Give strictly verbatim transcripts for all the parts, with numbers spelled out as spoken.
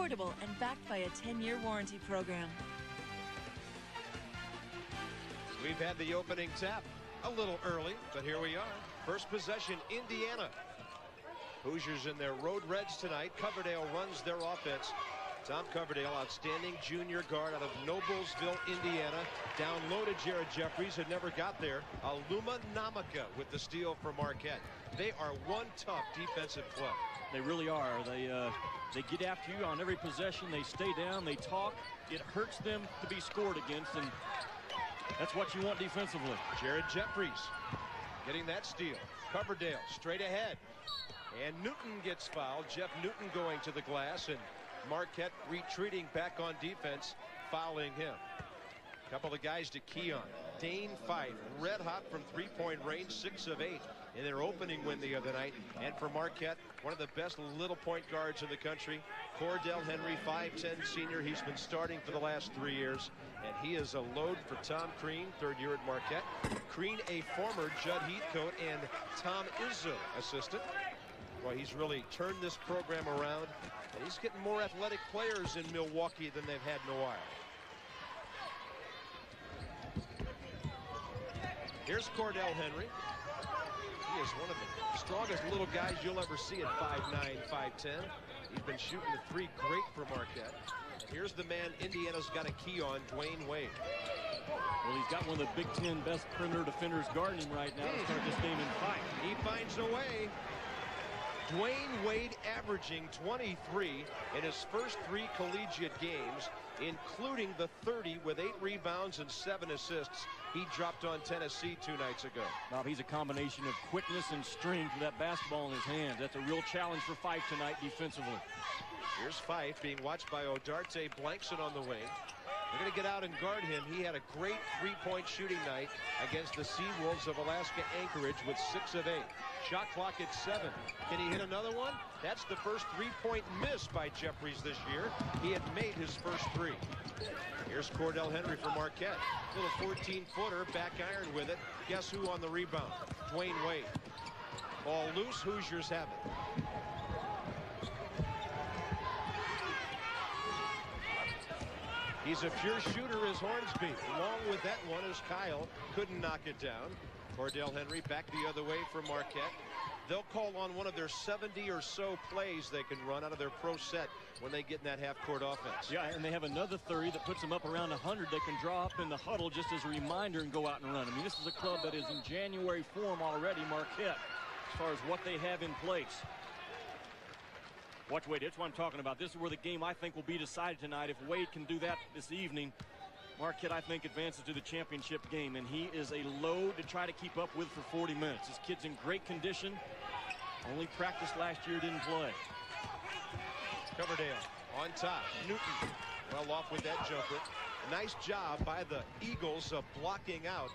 affordable, and backed by a ten-year warranty program. We've had the opening tap a little early, but here we are. First possession, Indiana. Hoosiers in their road reds tonight. Coverdale runs their offense. Tom Coverdale, outstanding junior guard out of Noblesville, Indiana. Down low to Jared Jeffries, who never got there. Aluma Nnamaka with the steal for Marquette. They are one tough defensive club. They really are. They, uh, they get after you on every possession. They stay down. They talk. It hurts them to be scored against, and that's what you want defensively. Jared Jeffries getting that steal. Coverdale straight ahead. And Newton gets fouled. Jeff Newton going to the glass, and Marquette retreating back on defense, fouling him. A couple of guys to key on. Dane Fife, red hot from three-point range, six of eight in their opening win the other night. And for Marquette, one of the best little point guards in the country, Cordell Henry, five ten senior. He's been starting for the last three years, and he is a load for Tom Crean, third year at Marquette. Crean, a former Jud Heathcote and Tom Izzo assistant. Well, he's really turned this program around, and he's getting more athletic players in Milwaukee than they've had in a while. Here's Cordell Henry. He is one of the strongest little guys you'll ever see at five nine, five ten. He's been shooting the three great for Marquette. And here's the man Indiana's got a key on, Dwayne Wade. Well, he's got one of the Big Ten best perimeter defenders guarding him right now. Hey. To start this game in fight. He finds a way. Dwayne Wade averaging twenty-three in his first three collegiate games, including the thirty with eight rebounds and seven assists he dropped on Tennessee two nights ago. Bob, he's a combination of quickness and strength with that basketball in his hand. That's a real challenge for Fife tonight defensively. Here's Fife being watched by Odarte Blankson on the wing. They're going to get out and guard him. He had a great three-point shooting night against the Seawolves of Alaska Anchorage with six of eight. Shot clock at seven. Can he hit another one? That's the first three-point miss by Jeffries this year. He had made his first three. Here's Cordell Henry for Marquette. Little fourteen-footer, back iron with it. Guess who on the rebound? Dwayne Wade. Ball loose, Hoosiers have it. He's a pure shooter as Hornsby. Along with that one as Kyle couldn't knock it down. Cordell Henry back the other way for Marquette. They'll call on one of their seventy or so plays they can run out of their pro set when they get in that half-court offense. Yeah, and they have another thirty that puts them up around one hundred. They can draw up in the huddle just as a reminder and go out and run. I mean, this is a club that is in January form already, Marquette, as far as what they have in place. Watch Wade. That's what I'm talking about. This is where the game, I think, will be decided tonight. If Wade can do that this evening, Marquette, I think, advances to the championship game, and he is a load to try to keep up with for forty minutes. This kid's in great condition. Only practiced last year, didn't play. Coverdale on top. Newton well off with that jumper. Nice job by the Eagles of blocking out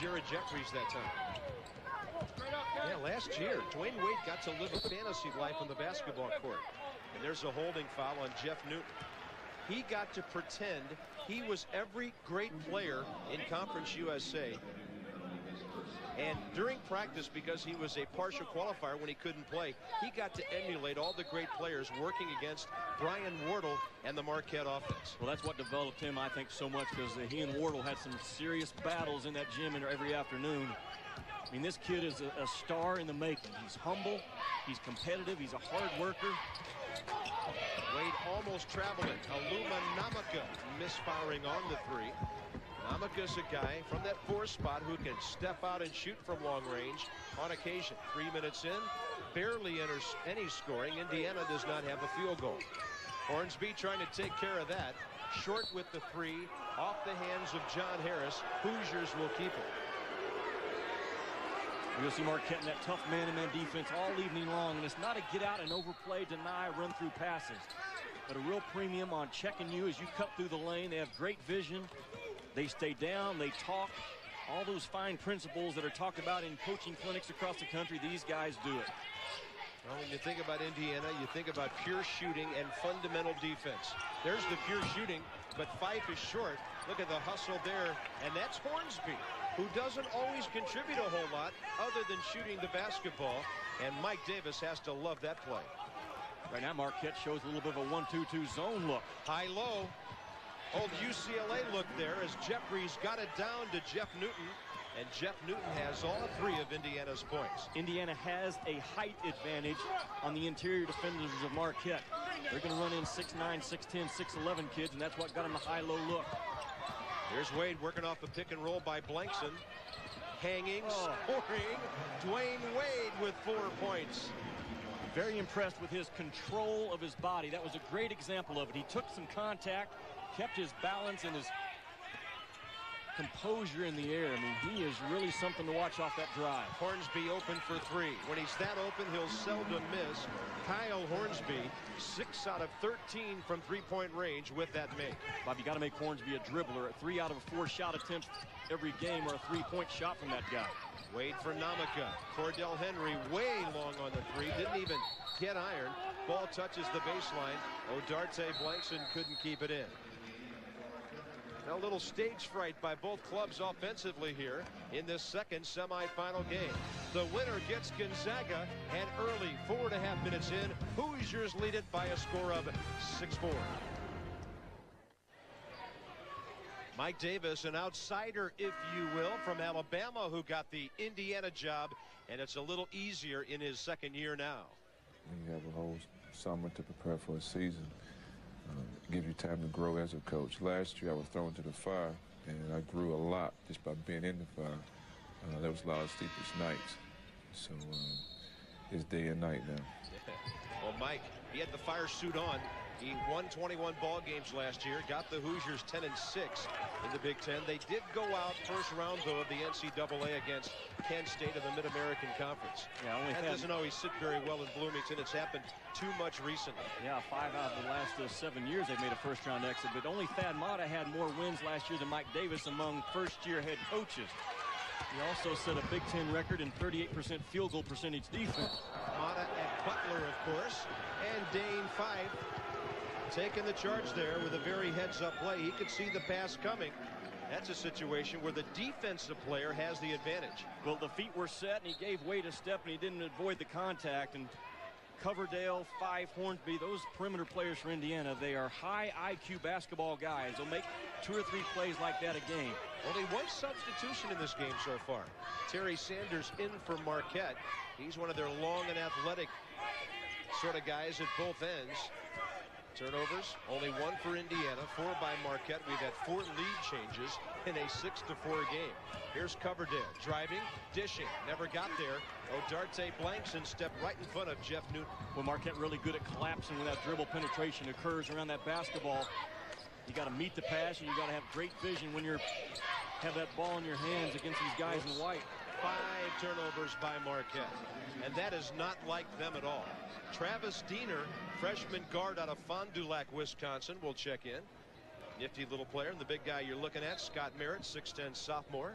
Jared Jeffries that time. Yeah, last year, Dwayne Wade got to live a fantasy life on the basketball court. And there's a holding foul on Jeff Newton. He got to pretend he was every great player in Conference U S A. And during practice, because he was a partial qualifier when he couldn't play, he got to emulate all the great players working against Brian Wardle and the Marquette offense. Well, that's what developed him, I think, so much, because he and Wardle had some serious battles in that gym every afternoon. I mean, this kid is a, a star in the making. He's humble, he's competitive, he's a hard worker. Wade almost traveling. Aluma Nnamaka misfiring on the three. Namaka's a guy from that four spot who can step out and shoot from long range on occasion. Three minutes in, barely enters any scoring. Indiana does not have a field goal. Hornsby trying to take care of that. Short with the three, off the hands of John Harris. Hoosiers will keep it. You'll see Marquette in that tough man-to-man defense all evening long, and it's not a get-out-and-overplay, deny, run-through passes, but a real premium on checking you as you cut through the lane. They have great vision. They stay down. They talk. All those fine principles that are talked about in coaching clinics across the country, these guys do it. Well, when you think about Indiana, you think about pure shooting and fundamental defense. There's the pure shooting, but Fife is short. Look at the hustle there, and that's Hornsby, who doesn't always contribute a whole lot other than shooting the basketball, and Mike Davis has to love that play. Right now, Marquette shows a little bit of a one two two zone look. High-low. Old U C L A look there as Jeffries got it down to Jeff Newton. And Jeff Newton has all three of Indiana's points. Indiana has a height advantage on the interior defenders of Marquette. They're going to run in six nine, six ten, six eleven kids, and that's what got him the high-low look. Here's Wade working off the pick and roll by Blankson. Hanging, oh. scoring. Dwayne Wade with four points. Very impressed with his control of his body. That was a great example of it. He took some contact, kept his balance and his composure in the air. I mean, he is really something to watch off that drive. Hornsby open for three. When he's that open, he'll seldom miss. Kyle Hornsby, six out of thirteen from three-point range with that make. Bob, you got to make Hornsby a dribbler. Three out of four shot attempts every game or a three-point shot from that guy. Wade for Nnamaka. Cordell Henry way long on the three. Didn't even get iron. Ball touches the baseline. Odarte Blankson couldn't keep it in. A little stage fright by both clubs offensively here in this second semifinal game. The winner gets Gonzaga, and early, four and a half minutes in, Hoosiers lead it by a score of six four. Mike Davis, an outsider, if you will, from Alabama, who got the Indiana job, and it's a little easier in his second year now. You have a whole summer to prepare for a season. Um, give you time to grow as a coach. Last year I was thrown to the fire, and I grew a lot just by being in the fire. Uh, there was a lot of sleepless nights. So um, it's day and night now. Well, Mike, he had the fire suit on. He won twenty-one ball games last year, got the Hoosiers ten and six in the Big Ten. They did go out first round, though, of the N C double A against Kent State of the Mid-American Conference. Yeah, only that doesn't always sit very well in Bloomington. It's happened too much recently. Yeah, five out of the last uh, seven years they've made a first-round exit, but only Thad Matta had more wins last year than Mike Davis among first-year head coaches. He also set a Big Ten record in thirty-eight percent field goal percentage defense. Matta and Butler, of course, and Dane Fife taking the charge there with a very heads-up play. He could see the pass coming. That's a situation where the defensive player has the advantage. Well, the feet were set, and he gave Wade a step, and he didn't avoid the contact. And Coverdale, Fife, Hornsby, those perimeter players for Indiana, they are high I Q basketball guys. They'll make two or three plays like that a game. Only one substitution in this game so far. Terry Sanders in for Marquette. He's one of their long and athletic sort of guys at both ends. Turnovers, only one for Indiana, four by Marquette. We've had four lead changes in a six to four game. Here's Coverdale, driving, dishing, never got there. Odarte Blankson stepped right in front of Jeff Newton. Well, Marquette really good at collapsing when that dribble penetration occurs around that basketball. You got to meet the pass, and you got to have great vision when you have that ball in your hands against these guys in white. Five turnovers by Marquette, and that is not like them at all. Travis Diener, freshman guard out of Fond du Lac, Wisconsin, will check in. Nifty little player, and the big guy you're looking at, Scott Merritt, six ten sophomore.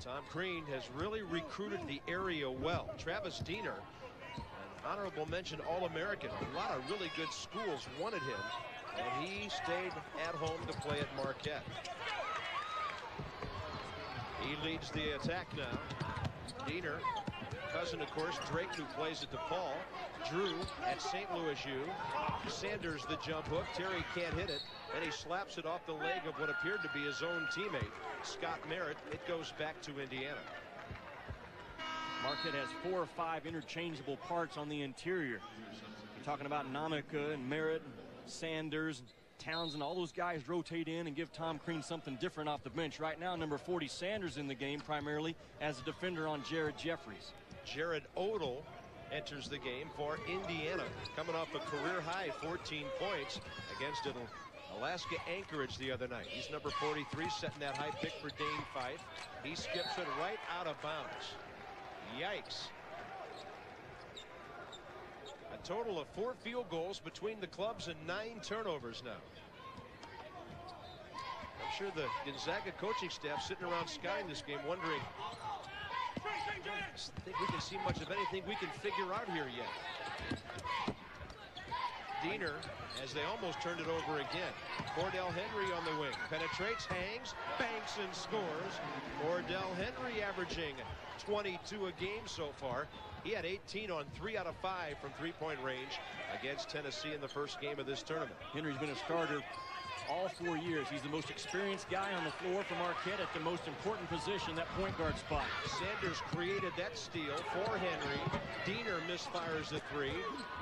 Tom Crean has really recruited the area well. Travis Diener, an honorable mention All-American. A lot of really good schools wanted him, and he stayed at home to play at Marquette. He leads the attack now. Diener, cousin, of course, Drake, who plays at DePaul. Drew at Saint Louis U. Sanders the jump hook. Terry can't hit it, and he slaps it off the leg of what appeared to be his own teammate, Scott Merritt. It goes back to Indiana. Marquette has four or five interchangeable parts on the interior. You're talking about Nnamaka and Merritt, Sanders, Townsend. All those guys rotate in and give Tom Crean something different off the bench. Right now, number forty Sanders in the game primarily as a defender on Jared Jeffries. Jared Odle enters the game for Indiana, coming off a career-high fourteen points against an Alaska Anchorage the other night. He's number forty-three, setting that high pick for Dane Fife. He skips it right out of bounds. Yikes. A total of four field goals between the clubs and nine turnovers now. I'm sure the Gonzaga coaching staff sitting around skying this game wondering, I don't think we can see much of anything we can figure out here yet. Diener, as they almost turned it over again. Cordell Henry on the wing. Penetrates, hangs, banks, and scores. Cordell Henry averaging twenty-two a game so far. He had eighteen on three out of five from three-point range against Tennessee in the first game of this tournament. Henry's been a starter all four years. He's the most experienced guy on the floor for Marquette at the most important position, that point guard spot. Sanders created that steal for Henry. Diener misfires the three.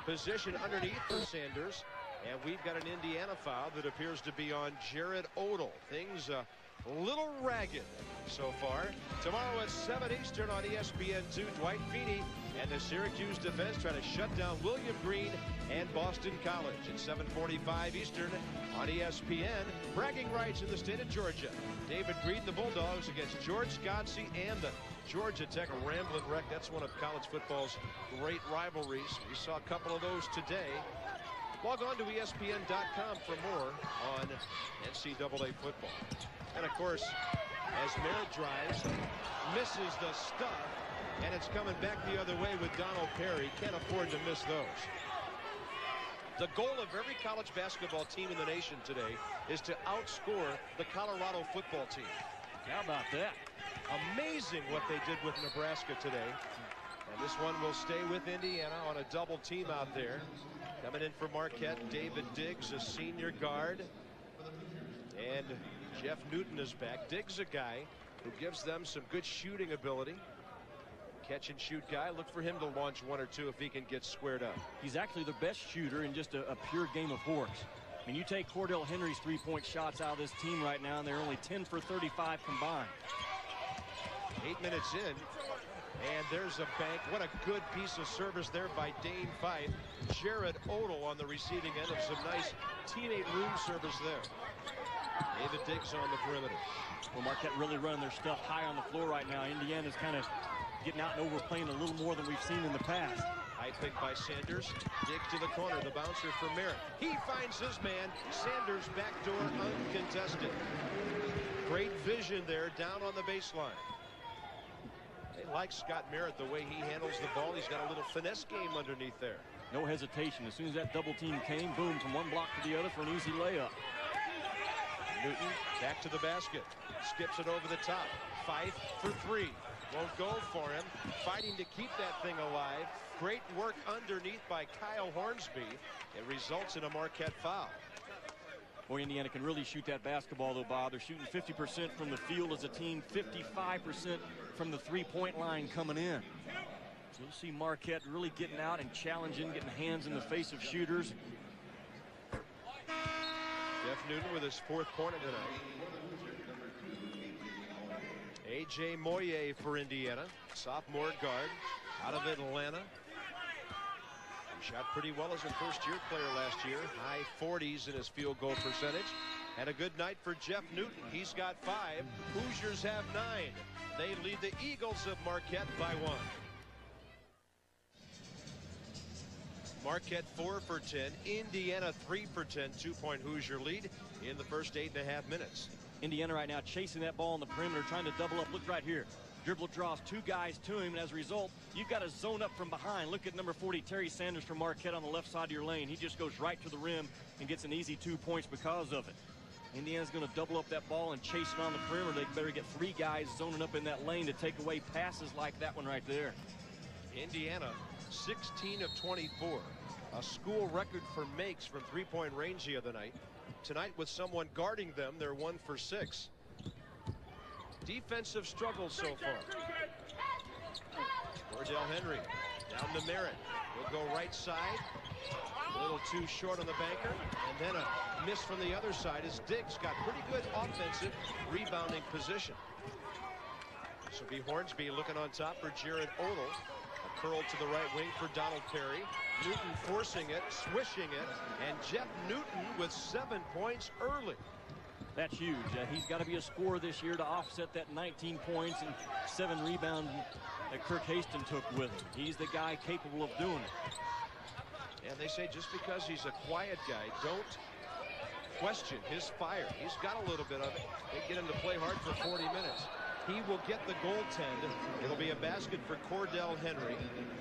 Position underneath for Sanders. And we've got an Indiana foul that appears to be on Jared Odle. Things uh, a little ragged so far. Tomorrow at seven Eastern on E S P N two, Dwight Feeney and the Syracuse defense trying to shut down William Green and Boston College. At seven forty-five Eastern on E S P N, bragging rights in the state of Georgia. David Greed, the Bulldogs, against George Scottsy and the Georgia Tech, a rambling wreck. That's one of college football's great rivalries. We saw a couple of those today. Log on to E S P N dot com for more on N C double A football. And, of course, as Merritt drives, misses the stuff, and it's coming back the other way with Donald Perry. Can't afford to miss those. The goal of every college basketball team in the nation today is to outscore the Colorado football team. How about that? Amazing what they did with Nebraska today. And this one will stay with Indiana on a double team out there. Coming in for Marquette, David Diggs, a senior guard. And Jeff Newton is back. Diggs, a guy who gives them some good shooting ability. Catch and shoot guy. Look for him to launch one or two if he can get squared up. He's actually the best shooter in just a, a pure game of horse. I mean, you take Cordell Henry's three-point shots out of this team right now, and they're only ten for thirty-five combined. Eight minutes in. And there's a bank. What a good piece of service there by Dane Fife. Jared Odle on the receiving end of some nice teammate room service there. David Diggs on the perimeter. Well, Marquette really running their stuff high on the floor right now. Indiana's kind of getting out and overplaying a little more than we've seen in the past. High pick by Sanders. Diggs to the corner. The bouncer for Merritt. He finds his man. Sanders backdoor uncontested. Great vision there down on the baseline. They like Scott Merritt, the way he handles the ball. He's got a little finesse game underneath there. No hesitation. As soon as that double team came, boom, from one block to the other for an easy layup. Newton back to the basket. Skips it over the top. Fife for three. Won't go for him. Fighting to keep that thing alive. Great work underneath by Kyle Hornsby. It results in a Marquette foul. Boy, Indiana can really shoot that basketball, though, Bob. They're shooting fifty percent from the field as a team, fifty-five percent from the three-point line coming in. So you'll see Marquette really getting out and challenging, getting hands in the face of shooters. Jeff Newton with his fourth pointer tonight. A J. Moye for Indiana, sophomore guard out of Atlanta. Shot pretty well as a first-year player last year. High forties in his field goal percentage. And a good night for Jeff Newton. He's got five. Hoosiers have nine. They lead the Eagles of Marquette by one. Marquette four for ten. Indiana three for ten. Two-point Hoosier lead in the first eight and a half minutes. Indiana right now chasing that ball on the perimeter, trying to double up. Look right here. Dribble draws two guys to him, and as a result, you've got to zone up from behind. Look at number forty, Terry Sanders from Marquette on the left side of your lane. He just goes right to the rim and gets an easy two points because of it. Indiana's going to double up that ball and chase it on the perimeter. They better get three guys zoning up in that lane to take away passes like that one right there. Indiana, sixteen of twenty-four. A school record for makes from three-point range the other night. Tonight, with someone guarding them, they're one for six. Defensive struggle so far. Cordell Henry down to Merritt. Will go right side. A little too short on the banker. And then a miss from the other side as Diggs got pretty good offensive rebounding position. This will be Hornsby looking on top for Jared Odle. A curl to the right wing for Donald Perry. Newton forcing it, swishing it. And Jeff Newton with seven points early. That's huge. Uh, he's got to be a scorer this year to offset that nineteen points and seven rebounds that Kirk Hastings took with him. He's the guy capable of doing it. And they say just because he's a quiet guy, don't question his fire. He's got a little bit of it. They get him to play hard for forty minutes. He will get the goaltend. It'll be a basket for Cordell Henry.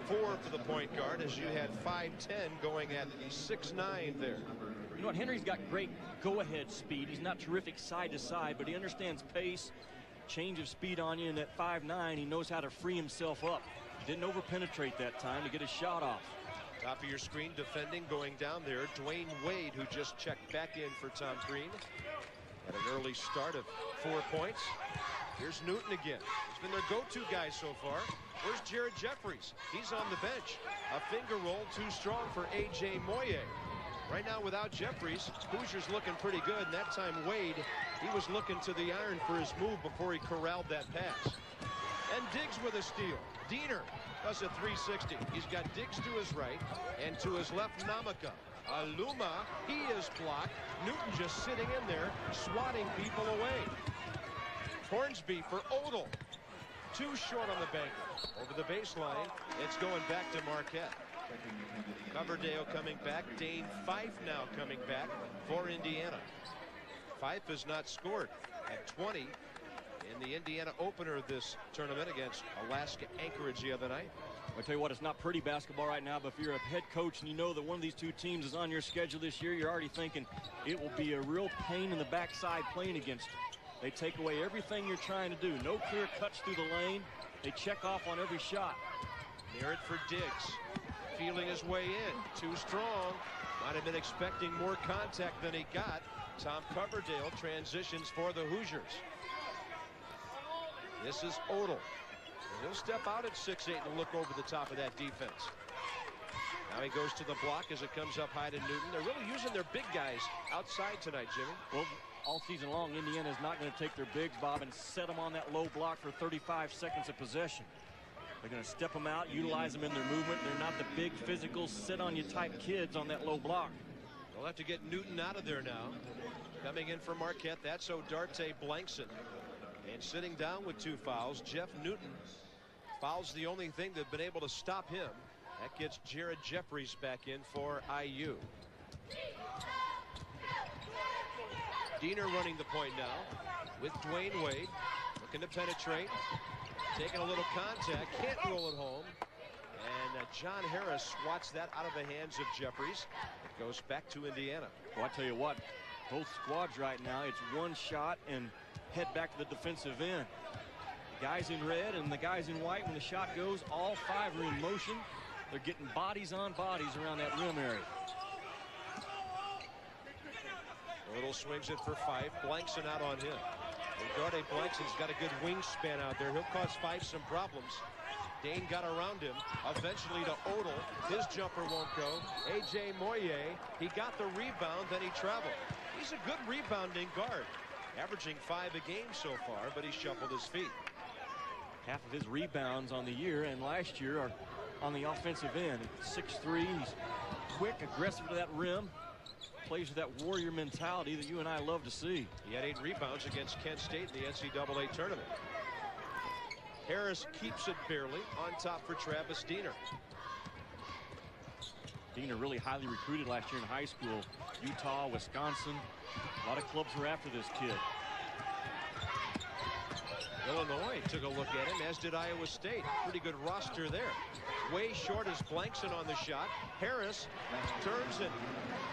Four for the point guard as you had five ten going at six nine there. You know what, Henry's got great go-ahead speed. He's not terrific side-to-side, but he understands pace, change of speed on you, and at five nine, he knows how to free himself up. Didn't over-penetrate that time to get a shot off. Top of your screen, defending, going down there, Dwayne Wade, who just checked back in for Tom Crean. At an early start of four points. Here's Newton again. He's been their go-to guy so far. Where's Jared Jeffries? He's on the bench. A finger roll too strong for A J. Moye. Right now, without Jeffries, Hoosiers looking pretty good. And that time, Wade, he was looking to the iron for his move before he corralled that pass. And Diggs with a steal. Diener does a three sixty. He's got Diggs to his right, and to his left, Nnamaka. Aluma, he is blocked. Newton just sitting in there, swatting people away. Hornsby for Odle. Too short on the banker. Over the baseline, it's going back to Marquette. Coverdale coming back. Dane Fife now coming back for Indiana. Fife has not scored at twenty in the Indiana opener of this tournament against Alaska Anchorage the other night. I tell you what, it's not pretty basketball right now, but if you're a head coach and you know that one of these two teams is on your schedule this year, you're already thinking it will be a real pain in the backside playing against them. They take away everything you're trying to do. No clear cuts through the lane. They check off on every shot. Merritt for Diggs. Feeling his way in. Too strong. Might have been expecting more contact than he got. Tom Coverdale transitions for the Hoosiers. This is Odle. He'll step out at six eight and look over the top of that defense. Now he goes to the block as it comes up high to Newton. They're really using their big guys outside tonight, Jimmy. Well, all season long, Indiana's not going to take their bigs, Bob, and set them on that low block for thirty-five seconds of possession. They're going to step them out, utilize them in their movement. They're not the big, physical, sit-on-you-type kids on that low block. They'll have to get Newton out of there now. Coming in for Marquette, that's Odarte Blankson. And sitting down with two fouls, Jeff Newton. Foul's the only thing that have been able to stop him. That gets Jared Jeffries back in for I U. Diener running the point now with Dwayne Wade, looking to penetrate, taking a little contact, can't roll it home, and uh, John Harris swats that out of the hands of Jeffries. It goes back to Indiana. Well, I tell you what, both squads right now, it's one shot and head back to the defensive end. The guys in red and the guys in white, when the shot goes, all five are in motion. They're getting bodies on bodies around that rim area. Little swings it for Fife. Blankson out on him. Odarte Blankson's got a good wingspan out there. He'll cause Fife some problems. Dane got around him. Eventually to Odle. His jumper won't go. A J. Moye, he got the rebound, then he traveled. He's a good rebounding guard. Averaging five a game so far, but he shuffled his feet. Half of his rebounds on the year and last year are on the offensive end. six three, he's quick, aggressive to that rim. Plays with that warrior mentality that you and I love to see. He had eight rebounds against Kent State in the N C double A tournament. Harris keeps it barely on top for Travis Diener. Diener really highly recruited last year in high school. Utah, Wisconsin, a lot of clubs were after this kid. Illinois took a look at him, as did Iowa State. Pretty good roster there. Way short as Blankson on the shot. Harris turns it.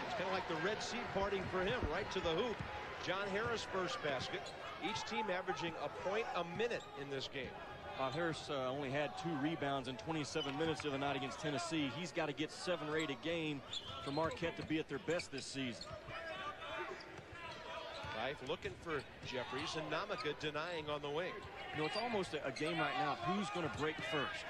It's kind of like the Red Sea parting for him, right to the hoop. John Harris first basket. Each team averaging a point a minute in this game. Uh, Harris uh, only had two rebounds in twenty-seven minutes the other night against Tennessee. He's got to get seven or eight a game for Marquette to be at their best this season. Looking for Jeffries, and Nnamaka denying on the wing. You know, it's almost a, a game right now. Who's going to break first?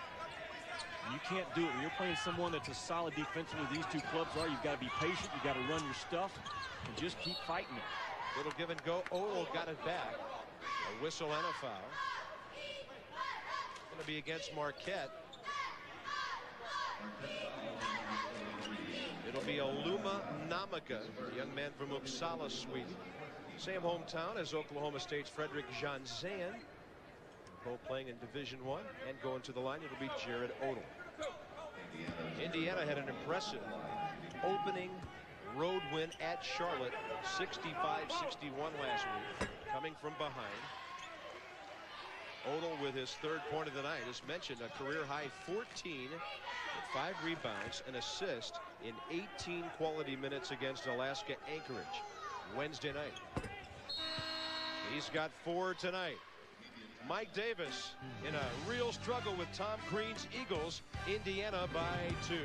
You can't do it. When you're playing someone that's as solid defensively as these two clubs are, you've got to be patient. You've got to run your stuff and just keep fighting it. Little give and go. Odle got it back. A whistle and a foul. Going to be against Marquette. It'll be Aluma Nnamaka, a young man from Uppsala, Sweden. Same hometown as Oklahoma State's Frederick Janzan, both playing in Division One, and going to the line, it'll be Jared Odle. Indiana had an impressive opening road win at Charlotte, sixty-five sixty-one last week, coming from behind. Odle with his third point of the night, as mentioned, a career-high fourteen, with five rebounds, an assist in eighteen quality minutes against Alaska Anchorage Wednesday night. He's got four tonight. Mike Davis in a real struggle with Tom Crean's Eagles. Indiana by two.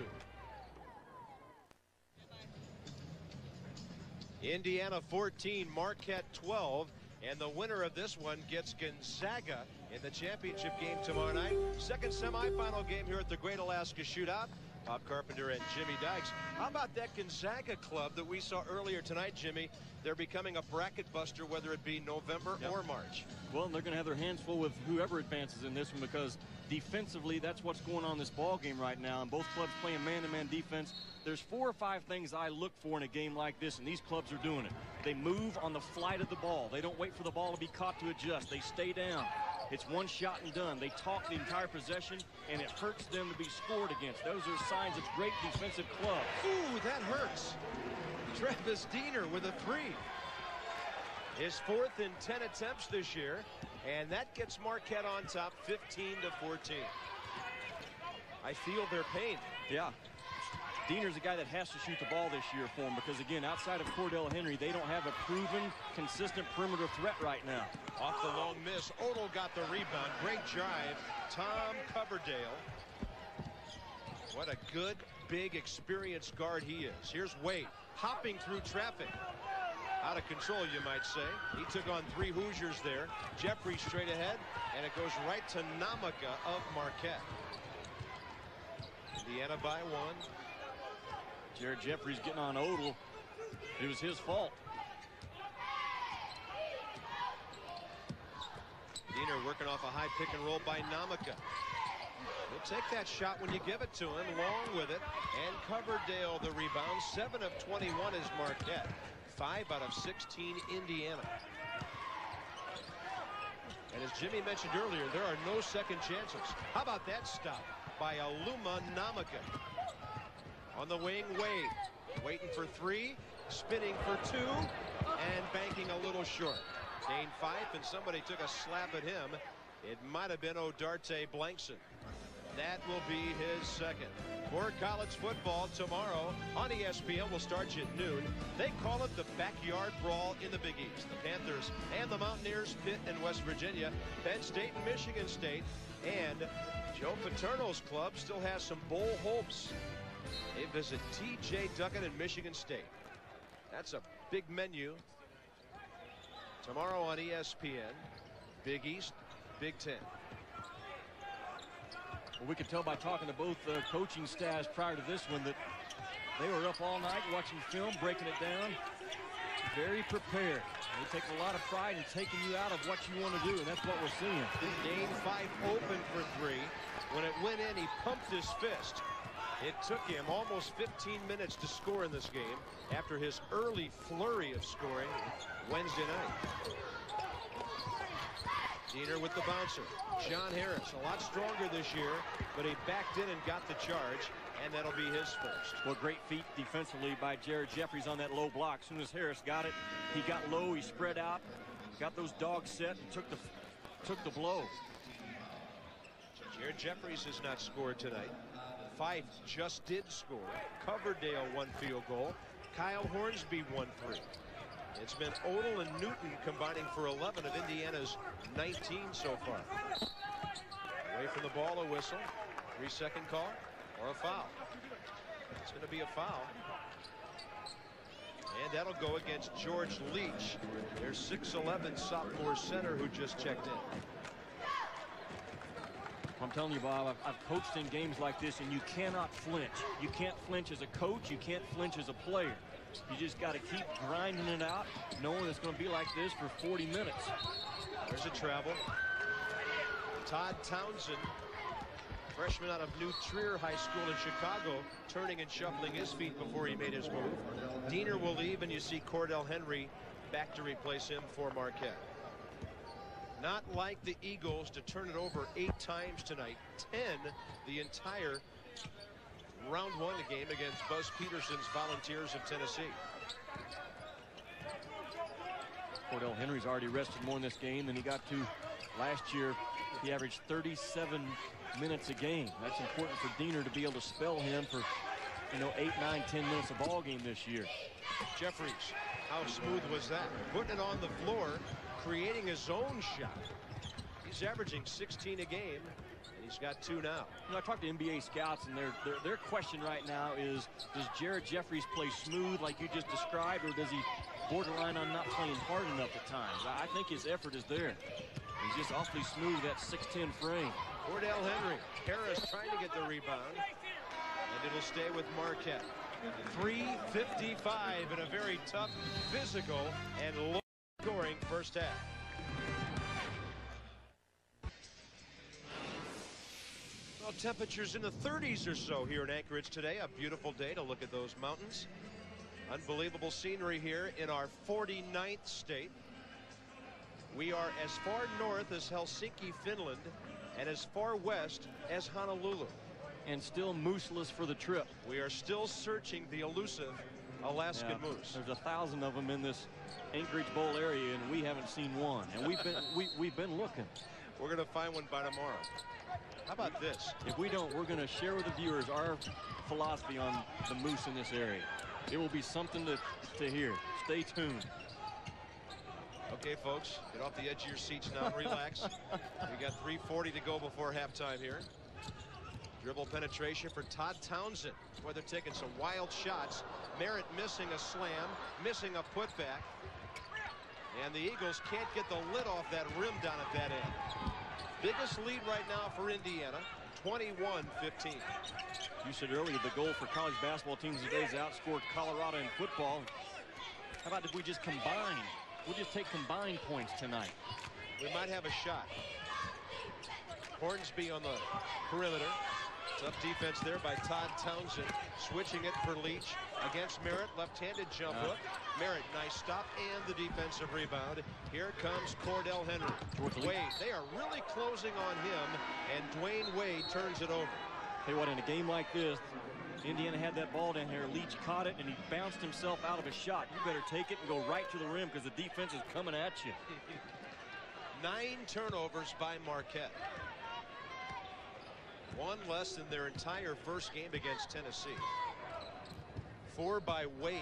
Indiana fourteen, Marquette twelve, and the winner of this one gets Gonzaga in the championship game tomorrow night. Second semifinal game here at the Great Alaska Shootout. Bob Carpenter and Jimmy Dykes. How about that Gonzaga club that we saw earlier tonight, Jimmy? They're becoming a bracket buster, whether it be November yep. or March. Well, and they're going to have their hands full with whoever advances in this one, because defensively, that's what's going on in this ball game right now, and both clubs playing man-to-man defense. There's four or five things I look for in a game like this, and these clubs are doing it. They move on the flight of the ball. They don't wait for the ball to be caught to adjust. They stay down. It's one shot and done. They talk the entire possession, and it hurts them to be scored against. Those are signs of great defensive clubs. Ooh, that hurts. Travis Diener with a three. His fourth in ten attempts this year, and that gets Marquette on top fifteen to fourteen. I feel their pain. Yeah. Diener's a guy that has to shoot the ball this year for him, because, again, outside of Cordell Henry, they don't have a proven, consistent perimeter threat right now. Off the long miss. Odle got the rebound. Great drive. Tom Coverdale. What a good, big, experienced guard he is. Here's Wade, hopping through traffic. Out of control, you might say. He took on three Hoosiers there. Jeffries straight ahead, and it goes right to Nnamaka of Marquette. Indiana by one. Jared Jeffries getting on Odle. It was his fault. Diener working off a high pick and roll by Nnamaka. He'll take that shot when you give it to him. Long with it. And Coverdale the rebound. seven of twenty-one is Marquette. five out of sixteen, Indiana. And as Jimmy mentioned earlier, there are no second chances. How about that stop by Aluma Nnamaka? On the wing, Wade, waiting for three, spinning for two, and banking a little short. Dane Fife, and somebody took a slap at him. It might have been Odarte Blankson. That will be his second. More college football tomorrow on E S P N. We'll start you at noon. They call it the backyard brawl in the Big East. The Panthers and the Mountaineers, Pitt and West Virginia, Penn State and Michigan State, and Joe Paterno's club still has some bowl hopes. They visit T J Dugan in Michigan State. That's a big menu. Tomorrow on E S P N, Big East, Big Ten. Well, we could tell by talking to both uh, coaching staffs prior to this one that they were up all night watching film, breaking it down. Very prepared. They take a lot of pride in taking you out of what you want to do, and that's what we're seeing. Dane Fife open for three. When it went in, he pumped his fist. It took him almost fifteen minutes to score in this game after his early flurry of scoring Wednesday night. Diener with the bouncer. John Harris, a lot stronger this year, but he backed in and got the charge, and that'll be his first. Well, great feat defensively by Jared Jeffries on that low block. As soon as Harris got it, he got low, he spread out, got those dogs set, and took the, took the blow. Jared Jeffries has not scored tonight. Fife just did score. Coverdale one field goal. Kyle Hornsby one three. It's been Odle and Newton combining for eleven of Indiana's nineteen so far. Away from the ball, a whistle. Three second call or a foul. It's going to be a foul. And that'll go against George Leach, their six eleven sophomore center who just checked in. I'm telling you, Bob, I've, I've coached in games like this, and you cannot flinch. You can't flinch as a coach. You can't flinch as a player. You just got to keep grinding it out, knowing it's going to be like this for forty minutes. There's a travel. Todd Townsend, freshman out of New Trier High School in Chicago, turning and shuffling his feet before he made his move. Diener will leave, and you see Cordell Henry back to replace him for Marquette. Not like the Eagles to turn it over eight times tonight. Ten the entire round one of the game against Buzz Peterson's Volunteers of Tennessee. Cordell Henry's already rested more in this game than he got to last year. He averaged thirty-seven minutes a game. That's important for Diener to be able to spell him for, you know, eight, nine, ten minutes a ball game this year. Jeffries, how smooth was that? Putting it on the floor, creating his own shot. He's averaging sixteen a game, and he's got two now. You know, I talked to N B A scouts, and their, their, their question right now is, does Jared Jeffries play smooth like you just described, or does he borderline on not playing hard enough at times? I think his effort is there. He's just awfully smooth, that six ten frame. Cordell Henry, Harris trying to get the rebound, and it'll stay with Marquette. three fifty-five in a very tough, physical, and low-scoring first half. Well, temperatures in the thirties or so here in Anchorage today. A beautiful day to look at those mountains. Unbelievable scenery here in our forty-ninth state. We are as far north as Helsinki, Finland, and as far west as Honolulu. And still moose-less for the trip. We are still searching the elusive Alaskan yeah, moose. There's a thousand of them in this Anchorage Bowl area, and we haven't seen one. And we've been we, we've been looking. We're gonna find one by tomorrow. How about this? If we don't, we're gonna share with the viewers our philosophy on the moose in this area. It will be something to to hear. Stay tuned. Okay, folks, get off the edge of your seats now and relax. We got three forty to go before halftime here. Dribble penetration for Todd Townsend. Boy, they're taking some wild shots. Merritt missing a slam, missing a putback. And the Eagles can't get the lid off that rim down at that end. Biggest lead right now for Indiana, twenty-one fifteen. You said earlier the goal for college basketball teams today is outscored Colorado in football. How about if we just combine? We'll just take combined points tonight. We might have a shot. Hornsby on the perimeter. Tough defense there by Todd Townsend. Switching it for Leach against Merritt. Left-handed jump uh, hook. Merritt, nice stop and the defensive rebound. Here comes Cordell Henry. Wade, they are really closing on him, and Dwayne Wade turns it over. Hey, what, in a game like this, Indiana had that ball down here. Leach caught it, and he bounced himself out of a shot. You better take it and go right to the rim because the defense is coming at you. Nine turnovers by Marquette. One less than their entire first game against Tennessee. Four by Wade,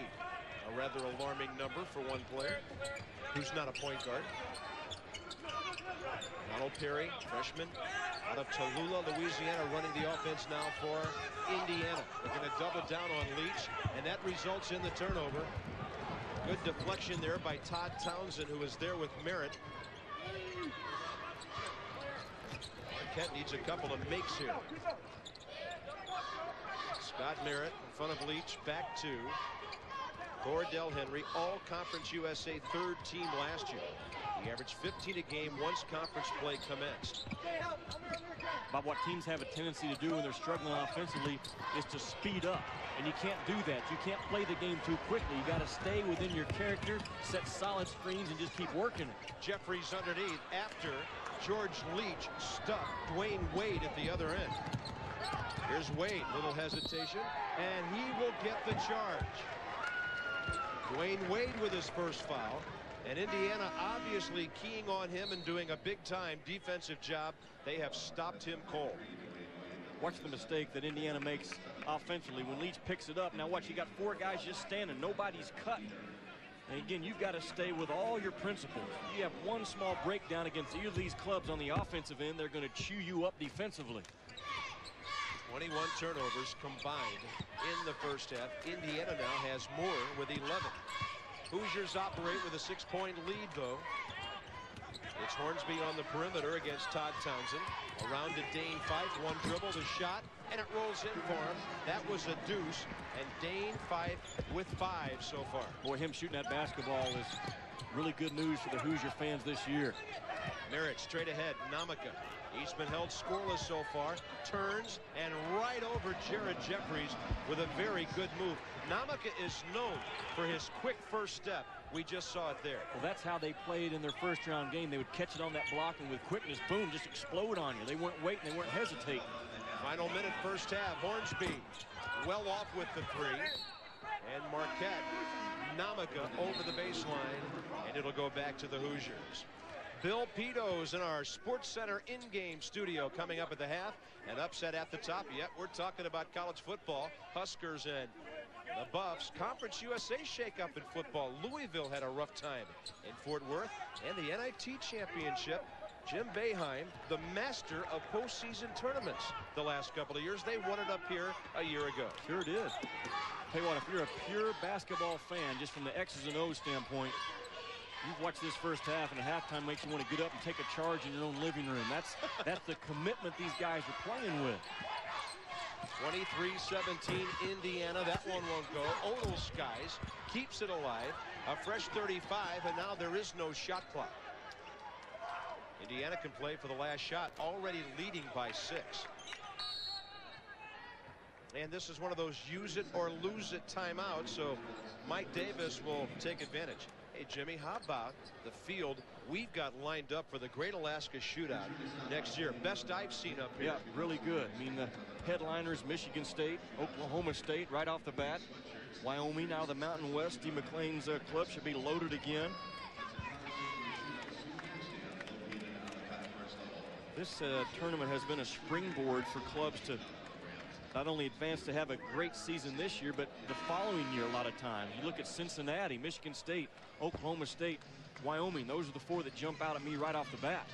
a rather alarming number for one player who's not a point guard. Donald Perry, freshman out of Tallulah, Louisiana, running the offense now for Indiana. They're going to double down on Leach, and that results in the turnover. Good deflection there by Todd Townsend, who is there with Merritt. Marquette needs a couple of makes here. Scott Merritt in front of Leach, back to Cordell Henry, all Conference U S A third team last year. He averaged fifteen a game once conference play commenced. But what teams have a tendency to do when they're struggling offensively is to speed up, and you can't do that. You can't play the game too quickly. You got to stay within your character, set solid screens, and just keep working it. Jeffries underneath after George Leach stuffed Dwayne Wade at the other end. Here's Wade, little hesitation, and he will get the charge. Dwayne Wade with his first foul, and Indiana obviously keying on him and doing a big-time defensive job. They have stopped him cold. Watch the mistake that Indiana makes offensively when Leach picks it up. Now watch, you got four guys just standing. Nobody's cut. And again, you've got to stay with all your principles. You have one small breakdown against either of these clubs on the offensive end, they're going to chew you up defensively. twenty-one turnovers combined in the first half. Indiana now has more with eleven. Hoosiers operate with a six-point lead, though. It's Hornsby on the perimeter against Todd Townsend. Around to Dane Fife, one dribble, the shot, and it rolls in for him. That was a deuce, and Dane Fife with five so far. Boy, him shooting that basketball is really good news for the Hoosier fans this year. Merritt straight ahead, Nnamaka. He's been held scoreless so far, turns, and right over Jared Jeffries with a very good move. Nnamaka is known for his quick first step. We just saw it there. Well, that's how they played in their first round game. They would catch it on that block and with quickness, boom, just explode on you. They weren't waiting, they weren't hesitating. Final minute, first half, Hornsby well off with the three. And Marquette, Nnamaka over the baseline, and it'll go back to the Hoosiers. Bill Pito's in our Sports Center in-game studio coming up at the half. An upset at the top. Yet we're talking about college football. Huskers and the Buffs. Conference U S A shakeup in football. Louisville had a rough time in Fort Worth. And the N I T championship Jim Boeheim, the master of postseason tournaments the last couple of years. They won it up here a year ago. Sure did. Tell you what, if you're a pure basketball fan, just from the X's and O's standpoint, you've watched this first half, and a halftime makes you want to get up and take a charge in your own living room. That's, that's the commitment these guys are playing with. twenty-three seventeen Indiana. That one won't go. Odle skies, keeps it alive. A fresh thirty-five, and now there is no shot clock. Indiana can play for the last shot, already leading by six. And this is one of those use it or lose it timeouts, so Mike Davis will take advantage. Hey, Jimmy, how about the field we've got lined up for the Great Alaska Shootout next year? Best I've seen up here. Yeah, really good. I mean, the headliners, Michigan State, Oklahoma State, right off the bat. Wyoming, now the Mountain West. Steve McLean's uh, club should be loaded again. This uh, tournament has been a springboard for clubs to not only advance to have a great season this year, but the following year a lot of times. You look at Cincinnati, Michigan State, Oklahoma State, Wyoming. Those are the four that jump out at me right off the bat.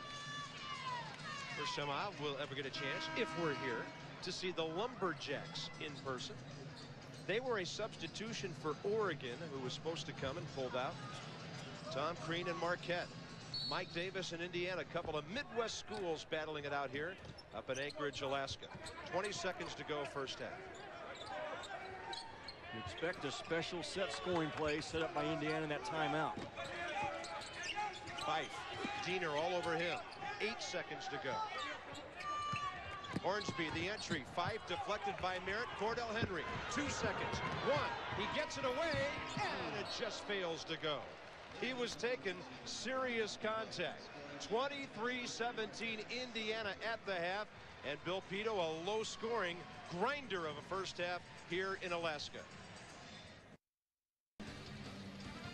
First time I will ever get a chance, if we're here, to see the Lumberjacks in person. They were a substitution for Oregon, who was supposed to come and pulled out. Tom Crean and Marquette. Mike Davis in Indiana, a couple of Midwest schools battling it out here up in Anchorage, Alaska. twenty seconds to go, first half. You expect a special set scoring play set up by Indiana in that timeout. Fife, Diener all over him. Eight seconds to go. Hornsby, the entry. Fife deflected by Merritt. Cordell Henry, two seconds. One, he gets it away, and it just fails to go. He was taking serious contact. twenty-three seventeen Indiana at the half, and Bill Peto, a low-scoring grinder of a first half here in Alaska.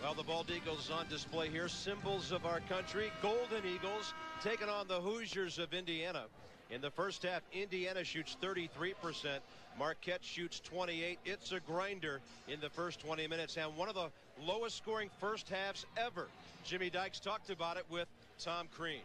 Well, the bald eagles on display here, symbols of our country. Golden Eagles taking on the Hoosiers of Indiana. In the first half, Indiana shoots thirty-three percent. Marquette shoots twenty-eight. It's a grinder in the first twenty minutes, and one of the lowest scoring first halves ever. Jimmy Dykes talked about it with Tom Crean.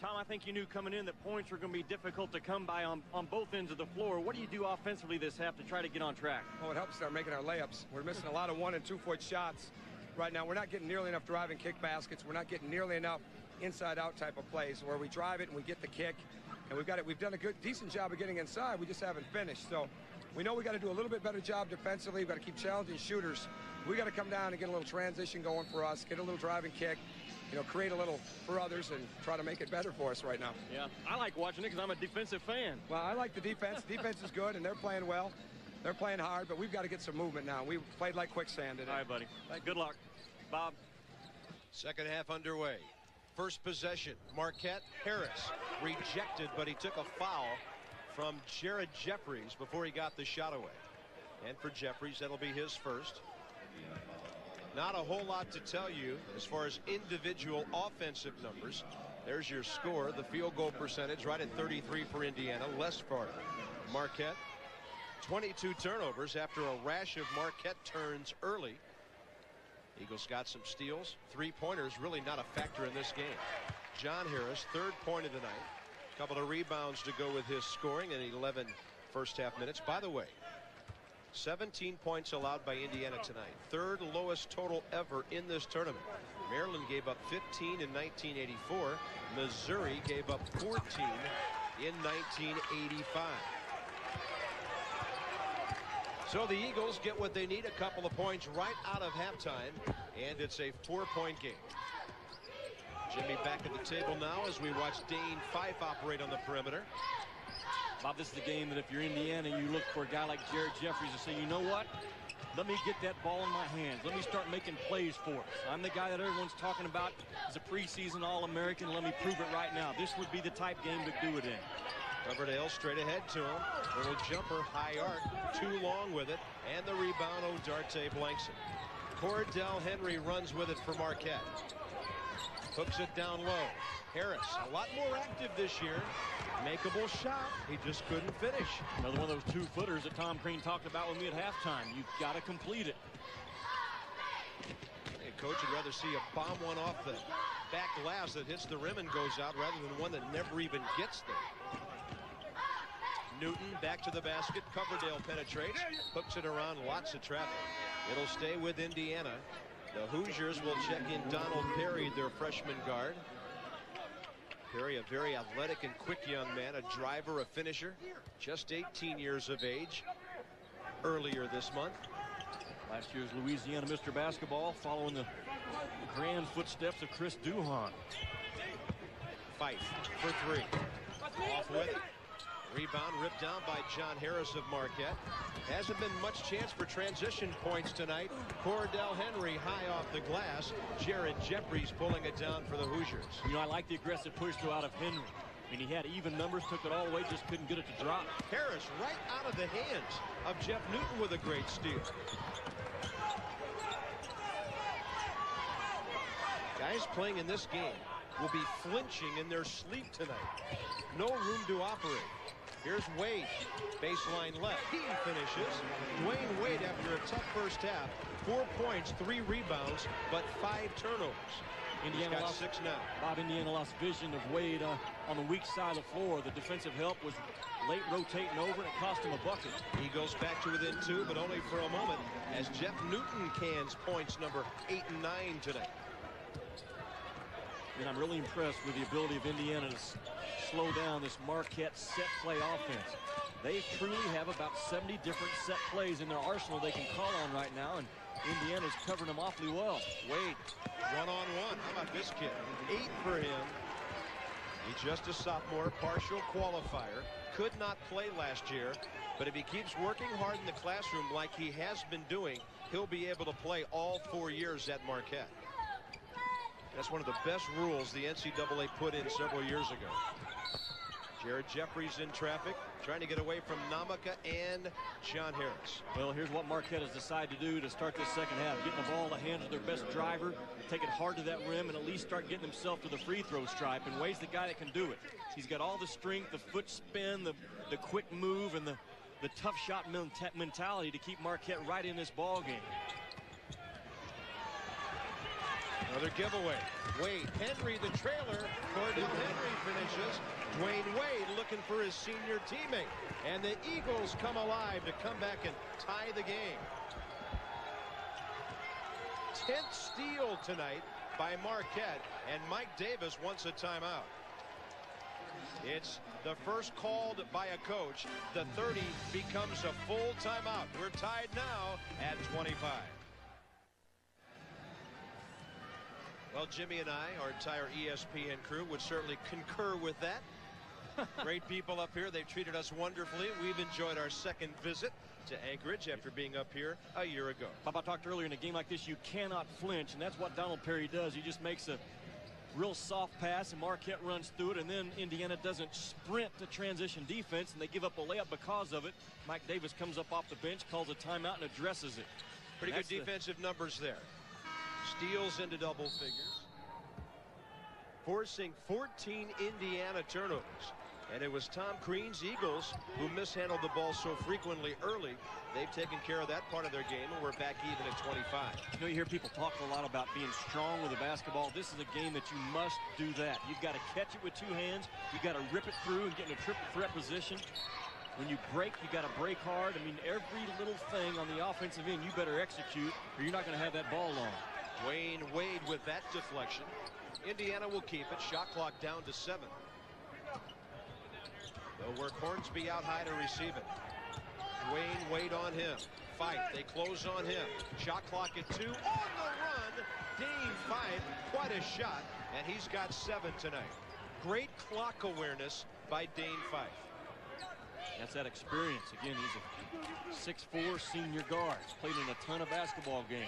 Tom, I think you knew coming in that points were going to be difficult to come by on, on both ends of the floor. What do you do offensively this half to try to get on track? Oh, it helps start making our layups. We're missing a lot of one and two foot shots right now. We're not getting nearly enough drive and kick baskets. We're not getting nearly enough inside out type of plays where we drive it and we get the kick, and we've got it. We've done a good decent job of getting inside. We just haven't finished. So we know we got to do a little bit better job defensively. We've got to keep challenging shooters. We got to come down and get a little transition going for us, get a little drive and kick, you know, create a little for others and try to make it better for us right now. Yeah, I like watching it because I'm a defensive fan. Well, I like the defense. Defense is good, and they're playing well. They're playing hard, but we've got to get some movement now. We played like quicksand today. All right, buddy. Thank good luck. Bob. Second half underway. First possession, Marquette. Harris rejected, but he took a foul from Jared Jeffries before he got the shot away. And for Jeffries, that'll be his first. Not a whole lot to tell you as far as individual offensive numbers. There's your score. The field goal percentage right at thirty-three for Indiana. Less for Marquette. twenty-two turnovers after a rash of Marquette turns early. Eagles got some steals. Three-pointers really not a factor in this game. John Harris, third point of the night. A couple of rebounds to go with his scoring in eleven first half minutes. By the way, seventeen points allowed by Indiana tonight. Third lowest total ever in this tournament. Maryland gave up fifteen in nineteen eighty-four. Missouri gave up fourteen in nineteen eighty-five. So the Eagles get what they need, a couple of points right out of halftime, and it's a four-point game. Jimmy back at the table now as we watch Dane Fife operate on the perimeter. Bob, this is the game that if you're Indiana, you look for a guy like Jared Jeffries to say, you know what? Let me get that ball in my hands. Let me start making plays for us. I'm the guy that everyone's talking about as a preseason All-American. Let me prove it right now. This would be the type game to do it in. Coverdale straight ahead to him. Little jumper, high arc, too long with it. And the rebound, Odarte Blankson. Cordell Henry runs with it for Marquette. Hooks it down low. Harris, a lot more active this year. Makeable shot. He just couldn't finish. Another one of those two-footers that Tom Crean talked about with me at halftime. You've got to complete it. coach would rather see a bomb one off the back glass that hits the rim and goes out rather than one that never even gets there. Newton back to the basket. Coverdale penetrates, hooks it around, lots of traffic. It'll stay with Indiana. The Hoosiers will check in Donald Perry, their freshman guard. Perry, a very athletic and quick young man, a driver, a finisher, just eighteen years of age. Earlier this month, last year's Louisiana Mister Basketball, following the grand footsteps of Chris Duhon. Fife for three. Off with it. Rebound ripped down by John Harris of Marquette. Hasn't been much chance for transition points tonight. Cordell Henry high off the glass. Jared Jeffries pulling it down for the Hoosiers. You know, I like the aggressive push though out of Henry. I mean, he had even numbers, took it all away, just couldn't get it to drop. Harris right out of the hands of Jeff Newton with a great steal. Guys playing in this game will be flinching in their sleep tonight. No room to operate. Here's Wade, baseline left. He finishes. Dwayne Wade, after a tough first half, four points, three rebounds, but five turnovers. Indiana got lost, six now. Bob, Indiana lost vision of Wade uh, on the weak side of the floor. The defensive help was late rotating over, and it cost him a bucket. He goes back to within two, but only for a moment, as Jeff Newton cans points number eight and nine today. And I'm really impressed with the ability of Indiana to slow down this Marquette set play offense. They truly have about seventy different set plays in their arsenal they can call on right now, and Indiana's covering them awfully well. Wade, one-on-one. How about this kid? Eight for him. He's just a sophomore, partial qualifier. Could not play last year, but if he keeps working hard in the classroom like he has been doing, he'll be able to play all four years at Marquette. That's one of the best rules the N C double A put in several years ago. Jared Jeffries in traffic, trying to get away from Nnamaka and John Harris. Well, here's what Marquette has decided to do to start this second half. Getting the ball in the hands of their best driver, take it hard to that rim, and at least start getting himself to the free throw stripe. And Wade's the guy that can do it. He's got all the strength, the foot spin, the, the quick move, and the, the tough shot mentality to keep Marquette right in this ball game. Another giveaway. Wade, Henry, the trailer. Cordell Henry finishes. Dwayne Wade looking for his senior teammate. And the Eagles come alive to come back and tie the game. Tenth steal tonight by Marquette. And Mike Davis wants a timeout. It's the first called by a coach. The thirty becomes a full timeout. We're tied now at twenty-five. Well, Jimmy and I, our entire E S P N crew, would certainly concur with that. Great people up here. They've treated us wonderfully. We've enjoyed our second visit to Anchorage after being up here a year ago. Bob, I talked earlier, in a game like this, you cannot flinch, and that's what Donald Perry does. He just makes a real soft pass, and Marquette runs through it, and then Indiana doesn't sprint to transition defense, and they give up a layup because of it. Mike Davis comes up off the bench, calls a timeout, and addresses it. Pretty good defensive numbers there. Steals into double figures, forcing fourteen Indiana turnovers. And it was Tom Crean's Eagles who mishandled the ball so frequently early. They've taken care of that part of their game, and we're back even at twenty-five. You know, you hear people talk a lot about being strong with the basketball. This is a game that you must do that. You've got to catch it with two hands. You've got to rip it through and get in a triple threat position. When you break, you got to break hard. I mean, every little thing on the offensive end, you better execute, or you're not going to have that ball long. Wayne Wade with that deflection. Indiana will keep it. Shot clock down to seven. They'll work Hornsby out high to receive it. Wayne Wade on him. Fife, they close on him. Shot clock at two. On the run, Dane Fife, quite a shot, and he's got seven tonight. Great clock awareness by Dane Fife. That's that experience. Again, he's a six four senior guard. He's played in a ton of basketball games.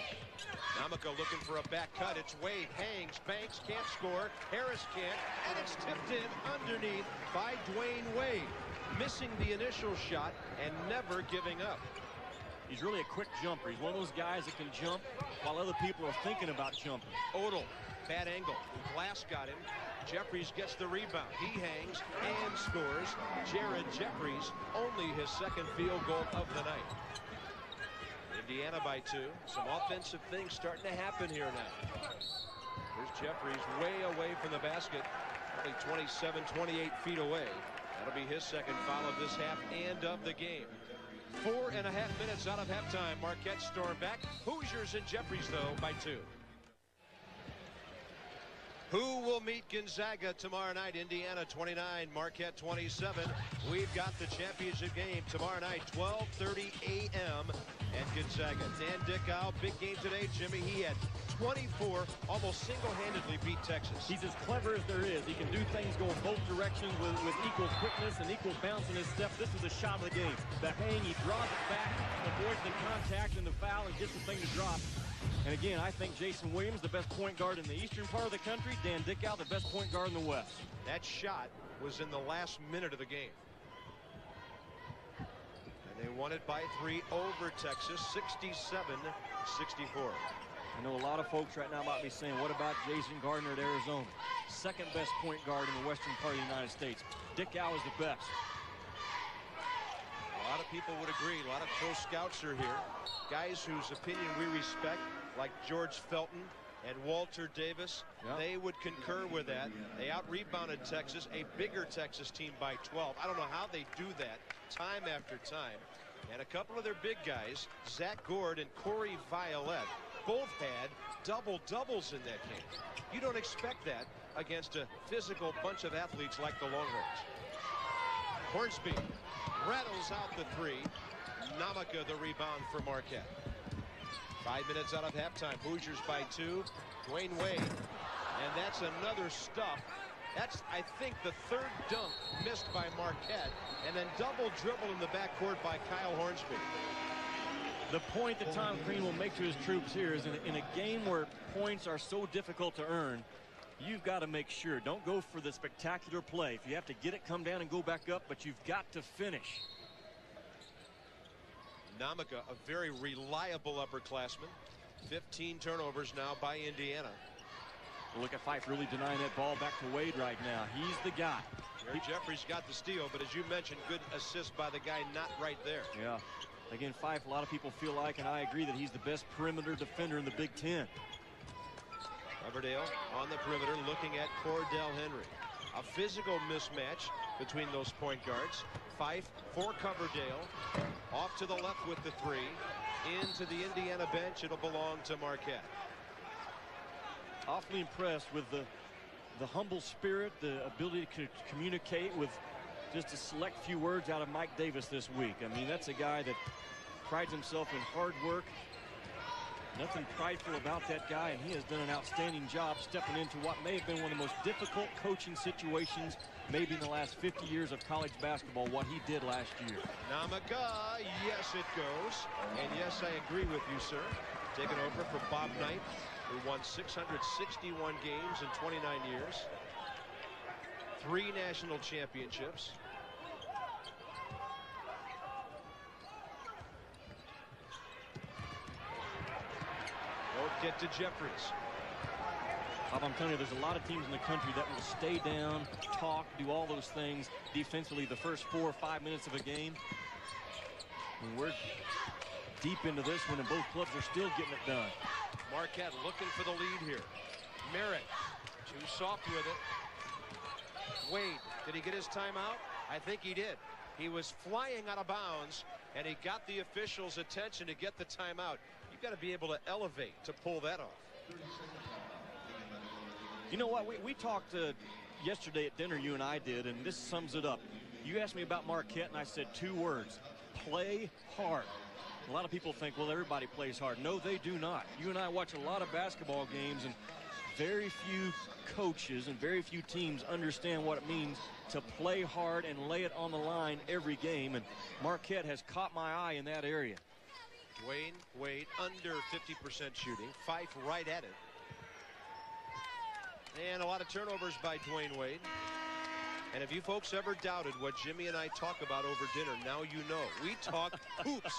Nnamaka looking for a back cut. It's Wade. Hangs. Banks can't score. Harris can't. And it's tipped in underneath by Dwayne Wade. Missing the initial shot and never giving up. He's really a quick jumper. He's one of those guys that can jump while other people are thinking about jumping. Odle. Bad angle. Glass got him. Jeffries gets the rebound. He hangs and scores. Jared Jeffries, only his second field goal of the night. Indiana by two. Some offensive things starting to happen here now. Here's Jeffries way away from the basket, only twenty-seven, twenty-eight feet away. That'll be his second foul of this half and of the game. Four and a half minutes out of halftime. Marquette storm back. Hoosiers and Jeffries, though, by two. Who will meet Gonzaga tomorrow night? Indiana twenty-nine, Marquette twenty-seven. We've got the championship game tomorrow night, twelve thirty a m at Gonzaga. Dan Dickau, big game today, Jimmy. He had twenty-four, almost single-handedly beat Texas. He's as clever as there is. He can do things going both directions with, with equal quickness and equal bounce in his step. This is the shot of the game. The hang, he draws it back, avoids the contact and the foul, and gets the thing to drop. And again, I think Jason Williams, the best point guard in the eastern part of the country, Dan Dickau, the best point guard in the west. That shot was in the last minute of the game. And they won it by three over Texas, sixty-seven, sixty-four. I know a lot of folks right now might be saying, what about Jason Gardner at Arizona? Second best point guard in the western part of the United States. Dickau is the best. A lot of people would agree. A lot of pro scouts are here. Guys whose opinion we respect, like George Felton and Walter Davis. Yep. They would concur with that. They out-rebounded Texas, a bigger Texas team by twelve. I don't know how they do that time after time. And a couple of their big guys, Zach Gord and Corey Violette, both had double-doubles in that game. You don't expect that against a physical bunch of athletes like the Longhorns. Hornsby rattles out the three. Nnamaka the rebound for Marquette. Five minutes out of halftime. Hoosiers by two. Dwayne Wade. And that's another stuff. That's, I think, the third dunk missed by Marquette. And then double dribble in the backcourt by Kyle Hornsby. The point that Tom Crean will make to his troops here is in a, in a game where points are so difficult to earn, you've got to make sure. Don't go for the spectacular play. If you have to get it, come down and go back up, but you've got to finish. Nnamaka, a very reliable upperclassman. fifteen turnovers now by Indiana. Look at Fife really denying that ball back to Wade right now. He's the guy. Jared Jeffries got the steal, but as you mentioned, good assist by the guy not right there. Yeah. Again, Fife, a lot of people feel like, and I agree, that he's the best perimeter defender in the Big Ten. Coverdale on the perimeter looking at Cordell Henry. A physical mismatch between those point guards. Fife for Coverdale. Off to the left with the three. Into the Indiana bench. It'll belong to Marquette. Awfully impressed with the, the humble spirit, the ability to communicate with just a select few words out of Mike Davis this week. I mean, that's a guy that prides himself in hard work. Nothing prideful about that guy, and he has done an outstanding job stepping into what may have been one of the most difficult coaching situations maybe in the last fifty years of college basketball, what he did last year. Nnamaka, yes it goes. And yes, I agree with you, sir. Taking over from Bob Knight, who won six hundred sixty-one games in twenty-nine years. Three national championships. Get to Jeffries. Bob, I'm telling you, there's a lot of teams in the country that will stay down, talk, do all those things defensively the first four or five minutes of a game. And we're deep into this one, and both clubs are still getting it done. Marquette looking for the lead here. Merritt, too soft with it. Wade, did he get his timeout? I think he did. He was flying out of bounds, and he got the officials' attention to get the timeout. Got to be able to elevate to pull that off. You know what, we, we talked uh, yesterday at dinner, you and I did, and this sums it up. You asked me about Marquette, and I said two words: play hard. A lot of people think, well, everybody plays hard. No, they do not. You and I watch a lot of basketball games, and very few coaches and very few teams understand what it means to play hard and lay it on the line every game, and Marquette has caught my eye in that area. Dwayne Wade under fifty percent shooting. Fife right at it. And a lot of turnovers by Dwayne Wade. And if you folks ever doubted what Jimmy and I talk about over dinner, now you know. We talk hoops.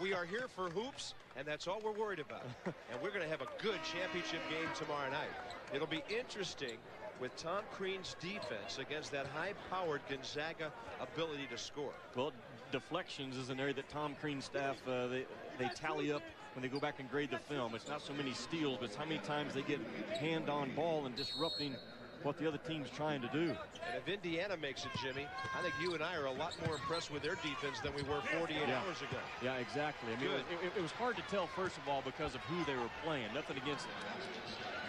We are here for hoops, and that's all we're worried about. And we're going to have a good championship game tomorrow night. It'll be interesting with Tom Crean's defense against that high-powered Gonzaga ability to score. Well, deflections is an area that Tom Crean's staff, uh, they, they tally up when they go back and grade the film. It's not so many steals, but it's how many times they get hand on ball and disrupting what the other team's trying to do. And if Indiana makes it, Jimmy, I think you and I are a lot more impressed with their defense than we were forty-eight yeah. hours ago. Yeah, exactly. I mean, it, it, it was hard to tell, first of all, because of who they were playing. Nothing against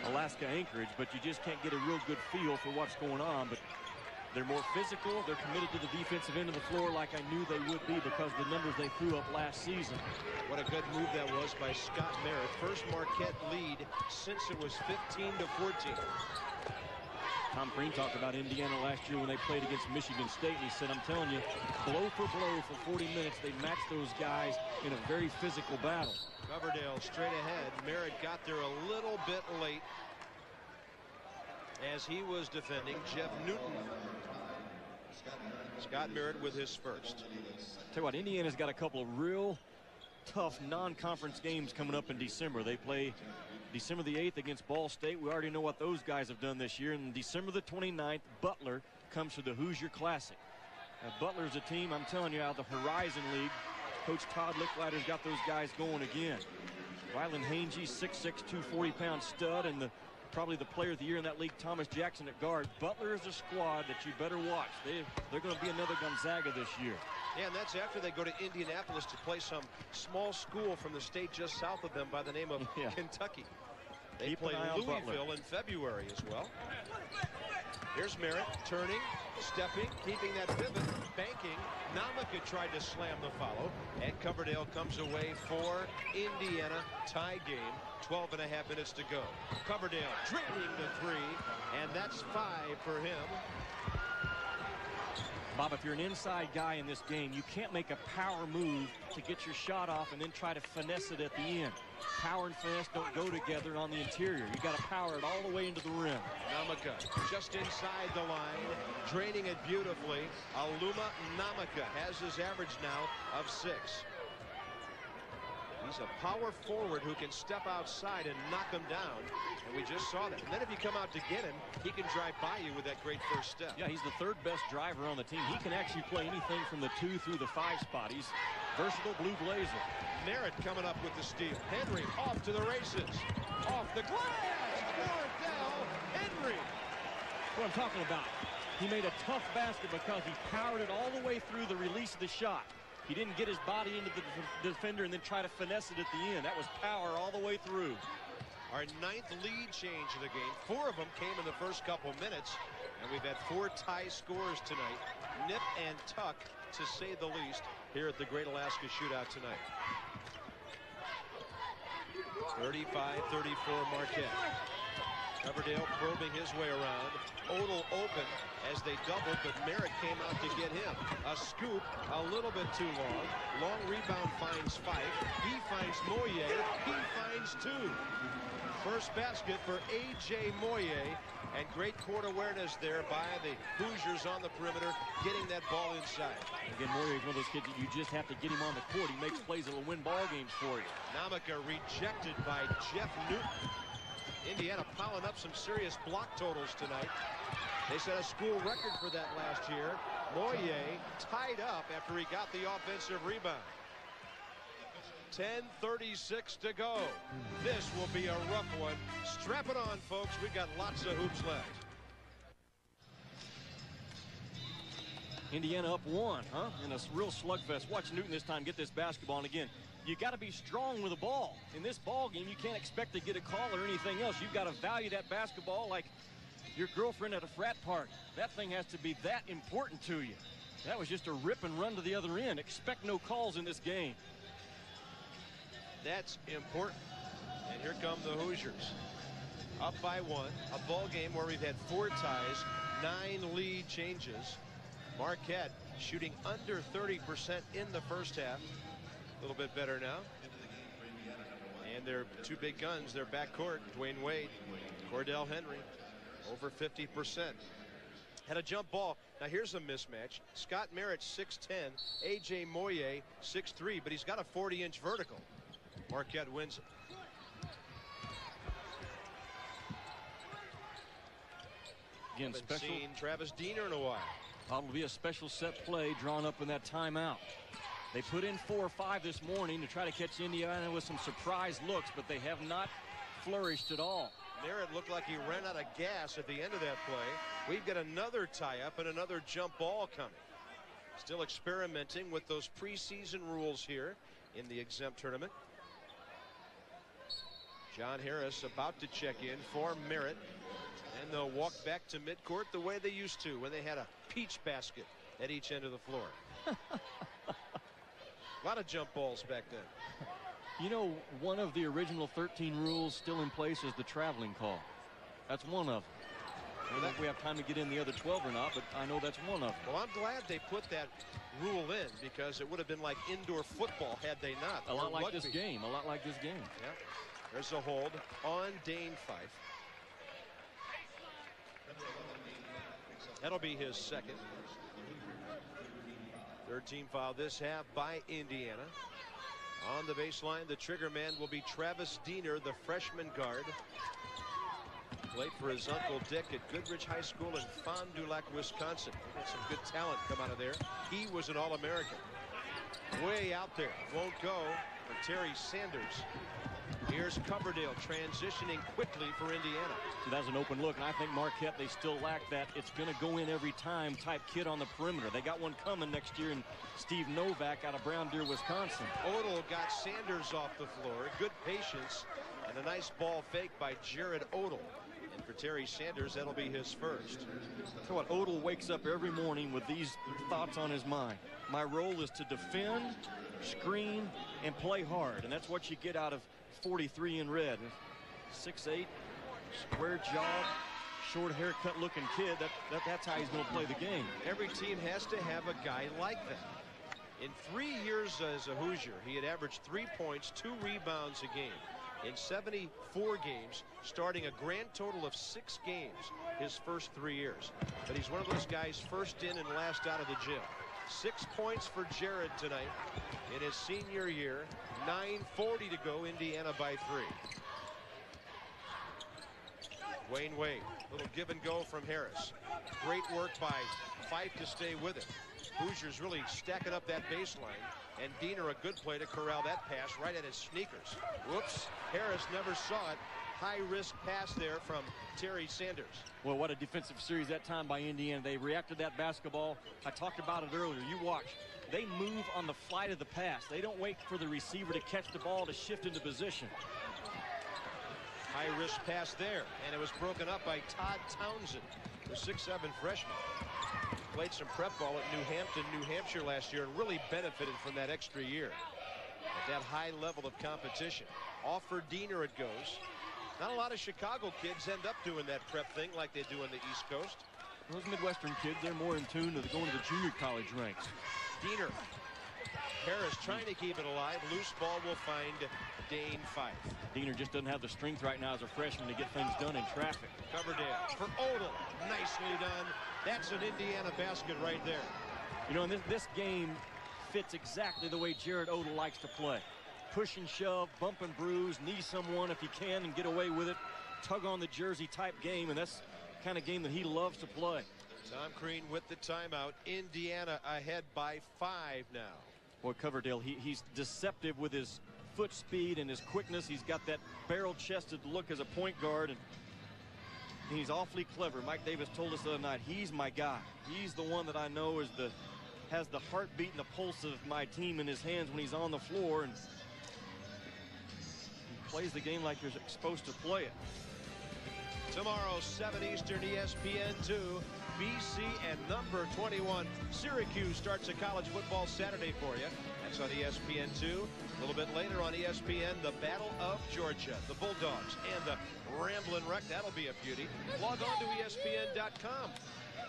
Alaska Anchorage, but you just can't get a real good feel for what's going on. But they're more physical. They're committed to the defensive end of the floor like I knew they would be because of the numbers they threw up last season. What a good move that was by Scott Merritt. First Marquette lead since it was fifteen to fourteen. Tom Crean talked about Indiana last year when they played against Michigan State, and he said, I'm telling you, blow for blow for forty minutes, they matched those guys in a very physical battle. Coverdale straight ahead. Merritt got there a little bit late as he was defending Jeff Newton. Scott Merritt with his first. Tell you what, Indiana's got a couple of real tough non-conference games coming up in December. They play December the eighth against Ball State. We already know what those guys have done this year. And December the twenty-ninth, Butler comes to the Hoosier Classic. Now, Butler's a team, I'm telling you, out of the Horizon League. Coach Todd Licklider's got those guys going again. Rylan Hangey, six six, two forty pound stud, and the probably the player of the year in that league, Thomas Jackson at guard. Butler is a squad that you better watch. They, they're going to be another Gonzaga this year. Yeah, and that's after they go to Indianapolis to play some small school from the state just south of them by the name of yeah. Kentucky. They Keep play Louisville in February as well. Here's Merritt turning, stepping, keeping that pivot, banking. Nnamaka tried to slam the follow, and Coverdale comes away for Indiana, tie game. twelve and a half minutes to go. Coverdale draining the three, and that's five for him. Bob, if you're an inside guy in this game, you can't make a power move to get your shot off and then try to finesse it at the end. Power and finesse don't go together on the interior. You got to power it all the way into the rim. Nnamaka just inside the line, draining it beautifully. Aluma Nnamaka has his average now of six. He's a power forward who can step outside and knock him down, and we just saw that. And then if you come out to get him, he can drive by you with that great first step. Yeah, he's the third best driver on the team. He can actually play anything from the two through the five spot. He's versatile blue blazer. Merritt coming up with the steal. Henry off to the races. Off the glass. Cordell Henry. What I'm talking about. He made a tough basket because he powered it all the way through the release of the shot. He didn't get his body into the defender and then try to finesse it at the end. That was power all the way through. Our ninth lead change of the game. Four of them came in the first couple minutes. And we've had four tie scores tonight. Nip and tuck, to say the least, here at the Great Alaska Shootout tonight. thirty-five thirty-four Marquette. Coverdale probing his way around. Odle open as they doubled, but Merritt came out to get him. A scoop, a little bit too long. Long rebound finds Fife. He finds Moye. He finds two. First basket for A J. Moye. And great court awareness there by the Hoosiers on the perimeter, getting that ball inside. Again, Moye is one of those kids that you just have to get him on the court. He makes plays that will win ball games for you. Nnamaka rejected by Jeff Newton. Indiana piling up some serious block totals tonight. They set a school record for that last year. Moye tied up after he got the offensive rebound. ten thirty-six to go. This will be a rough one. Strap it on, folks. We've got lots of hoops left. Indiana up one, huh? In a real slugfest. Watch Newton this time get this basketball, and again, you got to be strong with a ball. In this ball game, you can't expect to get a call or anything else. You've got to value that basketball like your girlfriend at a frat party. That thing has to be that important to you. That was just a rip and run to the other end. Expect no calls in this game. That's important. And here come the Hoosiers. Up by one. A ball game where we've had four ties, nine lead changes. Marquette shooting under thirty percent in the first half. A little bit better now. And their two big guns, their backcourt, Dwayne Wade, Cordell Henry, over fifty percent. Had a jump ball. Now here's a mismatch. Scott Merritt, six ten. A J. Moye, six three, but he's got a forty inch vertical. Marquette wins it. Again, haven't special. Seen Travis Diener in a while. That'll be a special set play drawn up in that timeout. They put in four or five this morning to try to catch Indiana with some surprise looks, but they have not flourished at all. Merritt looked like he ran out of gas at the end of that play. We've got another tie-up and another jump ball coming. Still experimenting with those preseason rules here in the exempt tournament. John Harris about to check in for Merritt. And they'll walk back to midcourt the way they used to when they had a peach basket at each end of the floor. A lot of jump balls back then. You know, one of the original thirteen rules still in place is the traveling call. That's one of them. I don't think we have time to get in the other twelve or not, but I know that's one of them. Well, I'm glad they put that rule in, because it would have been like indoor football had they not. A lot like this game. A lot like this game. Yeah. There's a hold on Dane Fife. That'll be his second. Third team foul this half by Indiana. On the baseline, the trigger man will be Travis Diener, the freshman guard. Played for his Uncle Dick at Goodrich High School in Fond du Lac, Wisconsin. Some good talent come out of there. He was an All-American. Way out there. Won't go for Terry Sanders. Here's Coverdale transitioning quickly for Indiana. So that's an open look, and I think Marquette, they still lack that it's going to go in every time type kid on the perimeter. They got one coming next year in Steve Novak out of Brown Deer, Wisconsin. Odle got Sanders off the floor. Good patience and a nice ball fake by Jared Odle. And for Terry Sanders, that'll be his first. So what, Odle wakes up every morning with these thoughts on his mind. My role is to defend, screen, and play hard, and that's what you get out of forty-three in red. six eight, square jawed, short haircut looking kid. That, that that's how he's going to play the game. Every team has to have a guy like that. In three years as a Hoosier, he had averaged three points, two rebounds a game. In seventy-four games, starting a grand total of six games his first three years. But he's one of those guys first in and last out of the gym. Six points for Jared tonight in his senior year. nine forty to go, Indiana by three. Dwayne Wade, little give and go from Harris. Great work by Fife to stay with it. Hoosiers really stacking up that baseline, and Diener a good play to corral that pass right at his sneakers. Whoops, Harris never saw it. High-risk pass there from Terry Sanders. Well, what a defensive series that time by Indiana. They reacted that basketball. I talked about it earlier. You watch. They move on the flight of the pass. They don't wait for the receiver to catch the ball to shift into position. High-risk pass there, and it was broken up by Todd Townsend, the six seven freshman. Played some prep ball at New Hampton, New Hampshire last year, and really benefited from that extra year. At that high level of competition. Off for Diener it goes. Not a lot of Chicago kids end up doing that prep thing like they do on the East Coast. Those Midwestern kids, they're more in tune to going to the junior college ranks. Diener. Harris trying to keep it alive. Loose ball will find Dane Fife. Diener just doesn't have the strength right now as a freshman to get things done in traffic. Coverdale for Odle. Nicely done. That's an Indiana basket right there. You know, and this, this game fits exactly the way Jared Odle likes to play. Push and shove, bump and bruise, knee someone if he can and get away with it. Tug on the jersey type game, and that's the kind of game that he loves to play. Tom Crean with the timeout. Indiana ahead by five now. Boy, Coverdale, he, he's deceptive with his foot speed and his quickness. He's got that barrel-chested look as a point guard, and he's awfully clever. Mike Davis told us the other night, he's my guy. He's the one that I know is the has the heartbeat and the pulse of my team in his hands when he's on the floor. And plays the game like you're supposed to play it. Tomorrow, seven Eastern, E S P N two, B C and number twenty-one. Syracuse starts a college football Saturday for you. That's on E S P N two. A little bit later on E S P N, the Battle of Georgia, the Bulldogs, and the Ramblin' Wreck. That'll be a beauty. Log on to E S P N dot com.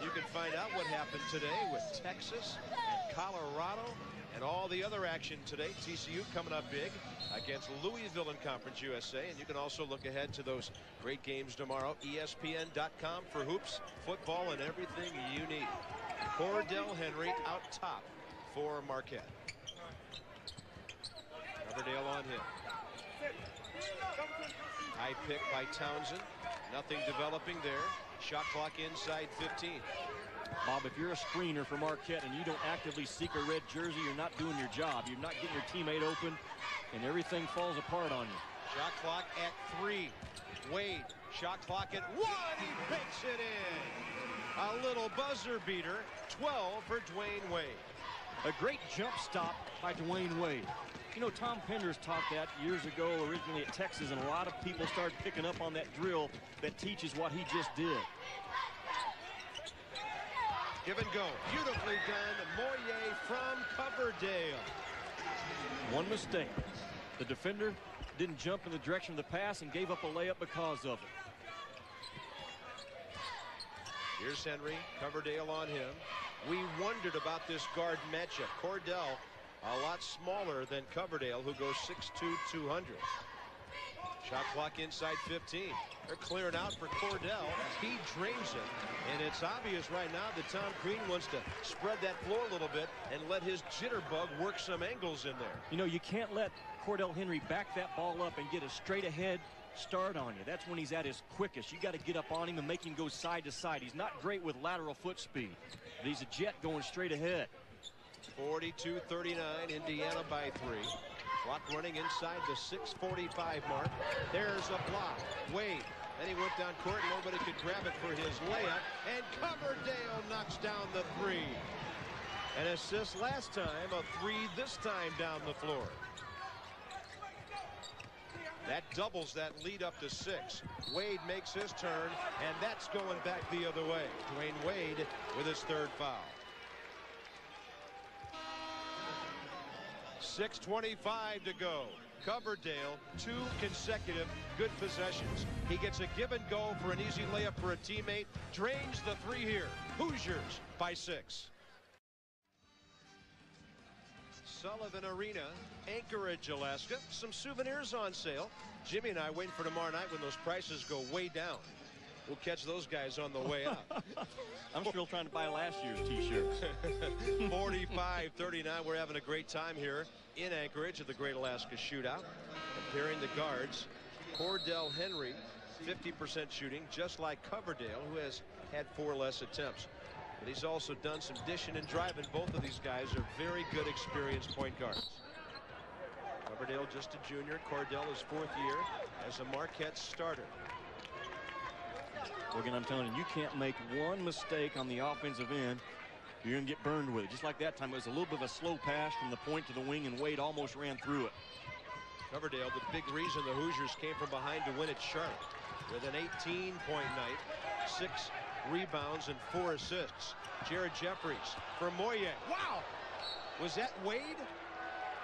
You can find out what happened today with Texas and Colorado and all the other action today. T C U coming up big against Louisville in Conference U S A, and you can also look ahead to those great games tomorrow. E S P N dot com for hoops, football, and everything you need. Cordell Henry out top for Marquette. Coverdale on him. High pick by Townsend. Nothing developing there. Shot clock inside fifteen. Bob, if you're a screener for Marquette and you don't actively seek a red jersey, you're not doing your job. You're not getting your teammate open, and everything falls apart on you. Shot clock at three. Wade, shot clock at one. He makes it in. A little buzzer beater. twelve for Dwayne Wade. A great jump stop by Dwayne Wade. You know, Tom Penders taught that years ago originally at Texas, and a lot of people started picking up on that drill that teaches what he just did. Give and go. Beautifully done. Moye from Coverdale. One mistake. The defender didn't jump in the direction of the pass and gave up a layup because of it. Here's Henry. Coverdale on him. We wondered about this guard matchup. Cordell, a lot smaller than Coverdale, who goes six two, two hundred. Shot clock inside fifteen. They're clearing out for Cordell. He drains it. And it's obvious right now that Tom Crean wants to spread that floor a little bit and let his jitterbug work some angles in there. You know, you can't let Cordell Henry back that ball up and get a straight ahead start on you. That's when he's at his quickest. You got to get up on him and make him go side to side. He's not great with lateral foot speed, but he's a jet going straight ahead. forty-two thirty-nine, Indiana by three. Clock running inside the six forty-five mark. There's a block. Wade. Then he went down court. Nobody could grab it for his layup. And Coverdale knocks down the three. An assist last time, a three this time down the floor. That doubles that lead up to six. Wade makes his turn, and that's going back the other way. Dwayne Wade with his third foul. six twenty-five to go. Coverdale, two consecutive good possessions. He gets a give and go for an easy layup for a teammate. Drains the three here. Hoosiers by six. Sullivan Arena, Anchorage, Alaska. Some souvenirs on sale. Jimmy and I waiting for tomorrow night when those prices go way down. We'll catch those guys on the way out. I'm still trying to buy last year's T-shirts. forty-five thirty-nine. We're having a great time here in Anchorage at the Great Alaska Shootout. Comparing the guards, Cordell Henry, fifty percent shooting, just like Coverdale, who has had four less attempts. But he's also done some dishing and driving. Both of these guys are very good, experienced point guards. Coverdale just a junior. Cordell is fourth year as a Marquette starter. Well, again, I'm telling you, you can't make one mistake on the offensive end. You're going to get burned with it. Just like that time, it was a little bit of a slow pass from the point to the wing, and Wade almost ran through it. Coverdale, the big reason the Hoosiers came from behind to win it sharp with an eighteen-point night, six rebounds and four assists. Jared Jeffries for Moye. Wow! Was that Wade?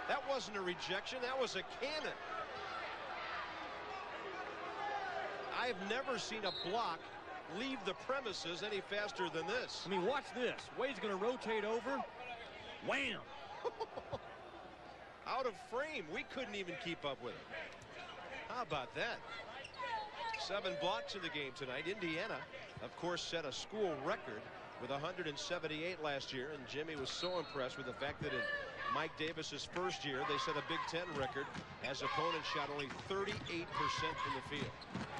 That wasn't a rejection. That was a cannon. I've never seen a block leave the premises any faster than this. I mean, watch this. Wade's going to rotate over. Wham! Out of frame. We couldn't even keep up with it. How about that? Seven blocks in the game tonight. Indiana, of course, set a school record with one hundred seventy-eight last year, and Jimmy was so impressed with the fact that in Mike Davis's first year, they set a Big Ten record as opponents shot only thirty-eight percent from the field.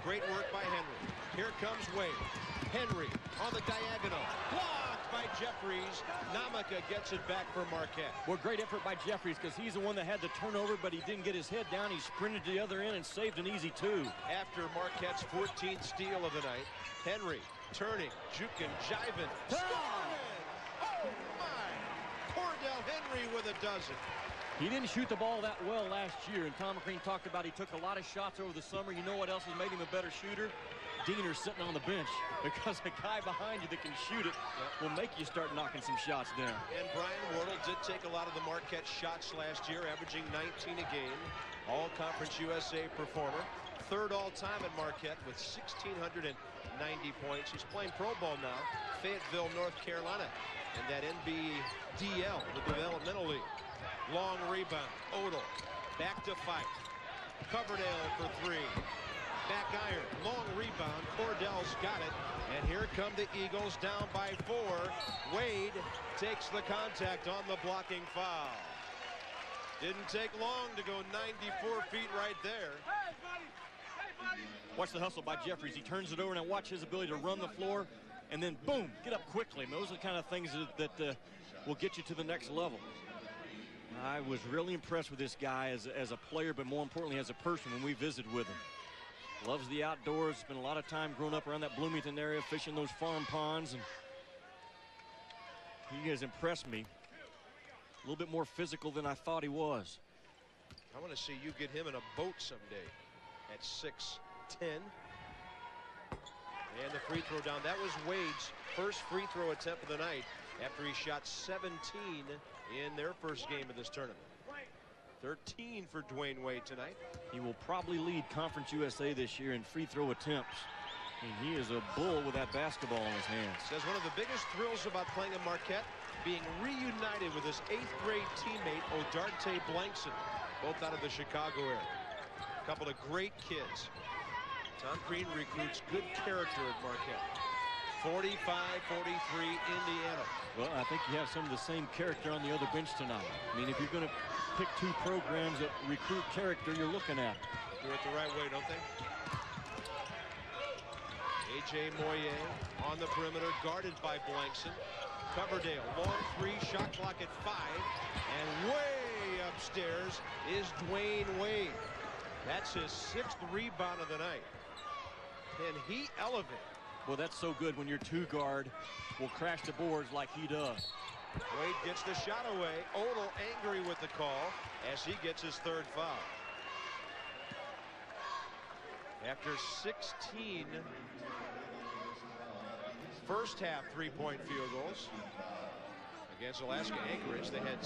Great work by Henry. Here comes Wade. Henry on the diagonal. Blocked by Jeffries. Nnamaka gets it back for Marquette. Well, great effort by Jeffries, because he's the one that had the turnover, but he didn't get his head down. He sprinted to the other end and saved an easy two. After Marquette's fourteenth steal of the night, Henry turning, juking, jiving. Ah! Henry with a dozen. He didn't shoot the ball that well last year, and Tom Crean talked about he took a lot of shots over the summer. You know what else has made him a better shooter? Diener sitting on the bench, because the guy behind you that can shoot it will make you start knocking some shots down. And Brian Wardle did take a lot of the Marquette shots last year, averaging nineteen a game. All Conference U S A performer. Third all-time at Marquette with one thousand six hundred ninety points. He's playing Pro Bowl now. Fayetteville, North Carolina. And that N B D L, the Developmental League. Long rebound. Odle. Back to Fife. Coverdale for three. Back iron. Long rebound. Cordell's got it. And here come the Eagles down by four. Wade takes the contact on the blocking foul. Didn't take long to go ninety-four feet right there. Watch the hustle by Jeffries. He turns it over, and watch his ability to run the floor and then boom, get up quickly. And those are the kind of things that, that uh, will get you to the next level. I was really impressed with this guy as, as a player, but more importantly as a person when we visited with him. Loves the outdoors, spent a lot of time growing up around that Bloomington area, fishing those farm ponds, and he has impressed me. A little bit more physical than I thought he was. I want to see you get him in a boat someday at six ten. And the free throw down. That was Wade's first free throw attempt of the night after he shot seventeen in their first game of this tournament. thirteen for Dwayne Wade tonight. He will probably lead Conference U S A this year in free throw attempts. And he is a bull with that basketball in his hands. Says one of the biggest thrills about playing at Marquette, being reunited with his eighth grade teammate, Odarte Blankson, both out of the Chicago area. A couple of great kids. Tom Crean recruits good character at Marquette. forty-five forty-three Indiana. Well, I think you have some of the same character on the other bench tonight. I mean, if you're going to pick two programs that recruit character, you're looking at. Do it the right way, don't they? A J. Moye on the perimeter, guarded by Blankson. Coverdale, long three, shot clock at five. And way upstairs is Dwayne Wade. That's his sixth rebound of the night. And he elevates. Well, that's so good when your two guard will crash the boards like he does. Wade gets the shot away. Odle angry with the call as he gets his third foul. After sixteen first half three-point field goals against Alaska Anchorage, they had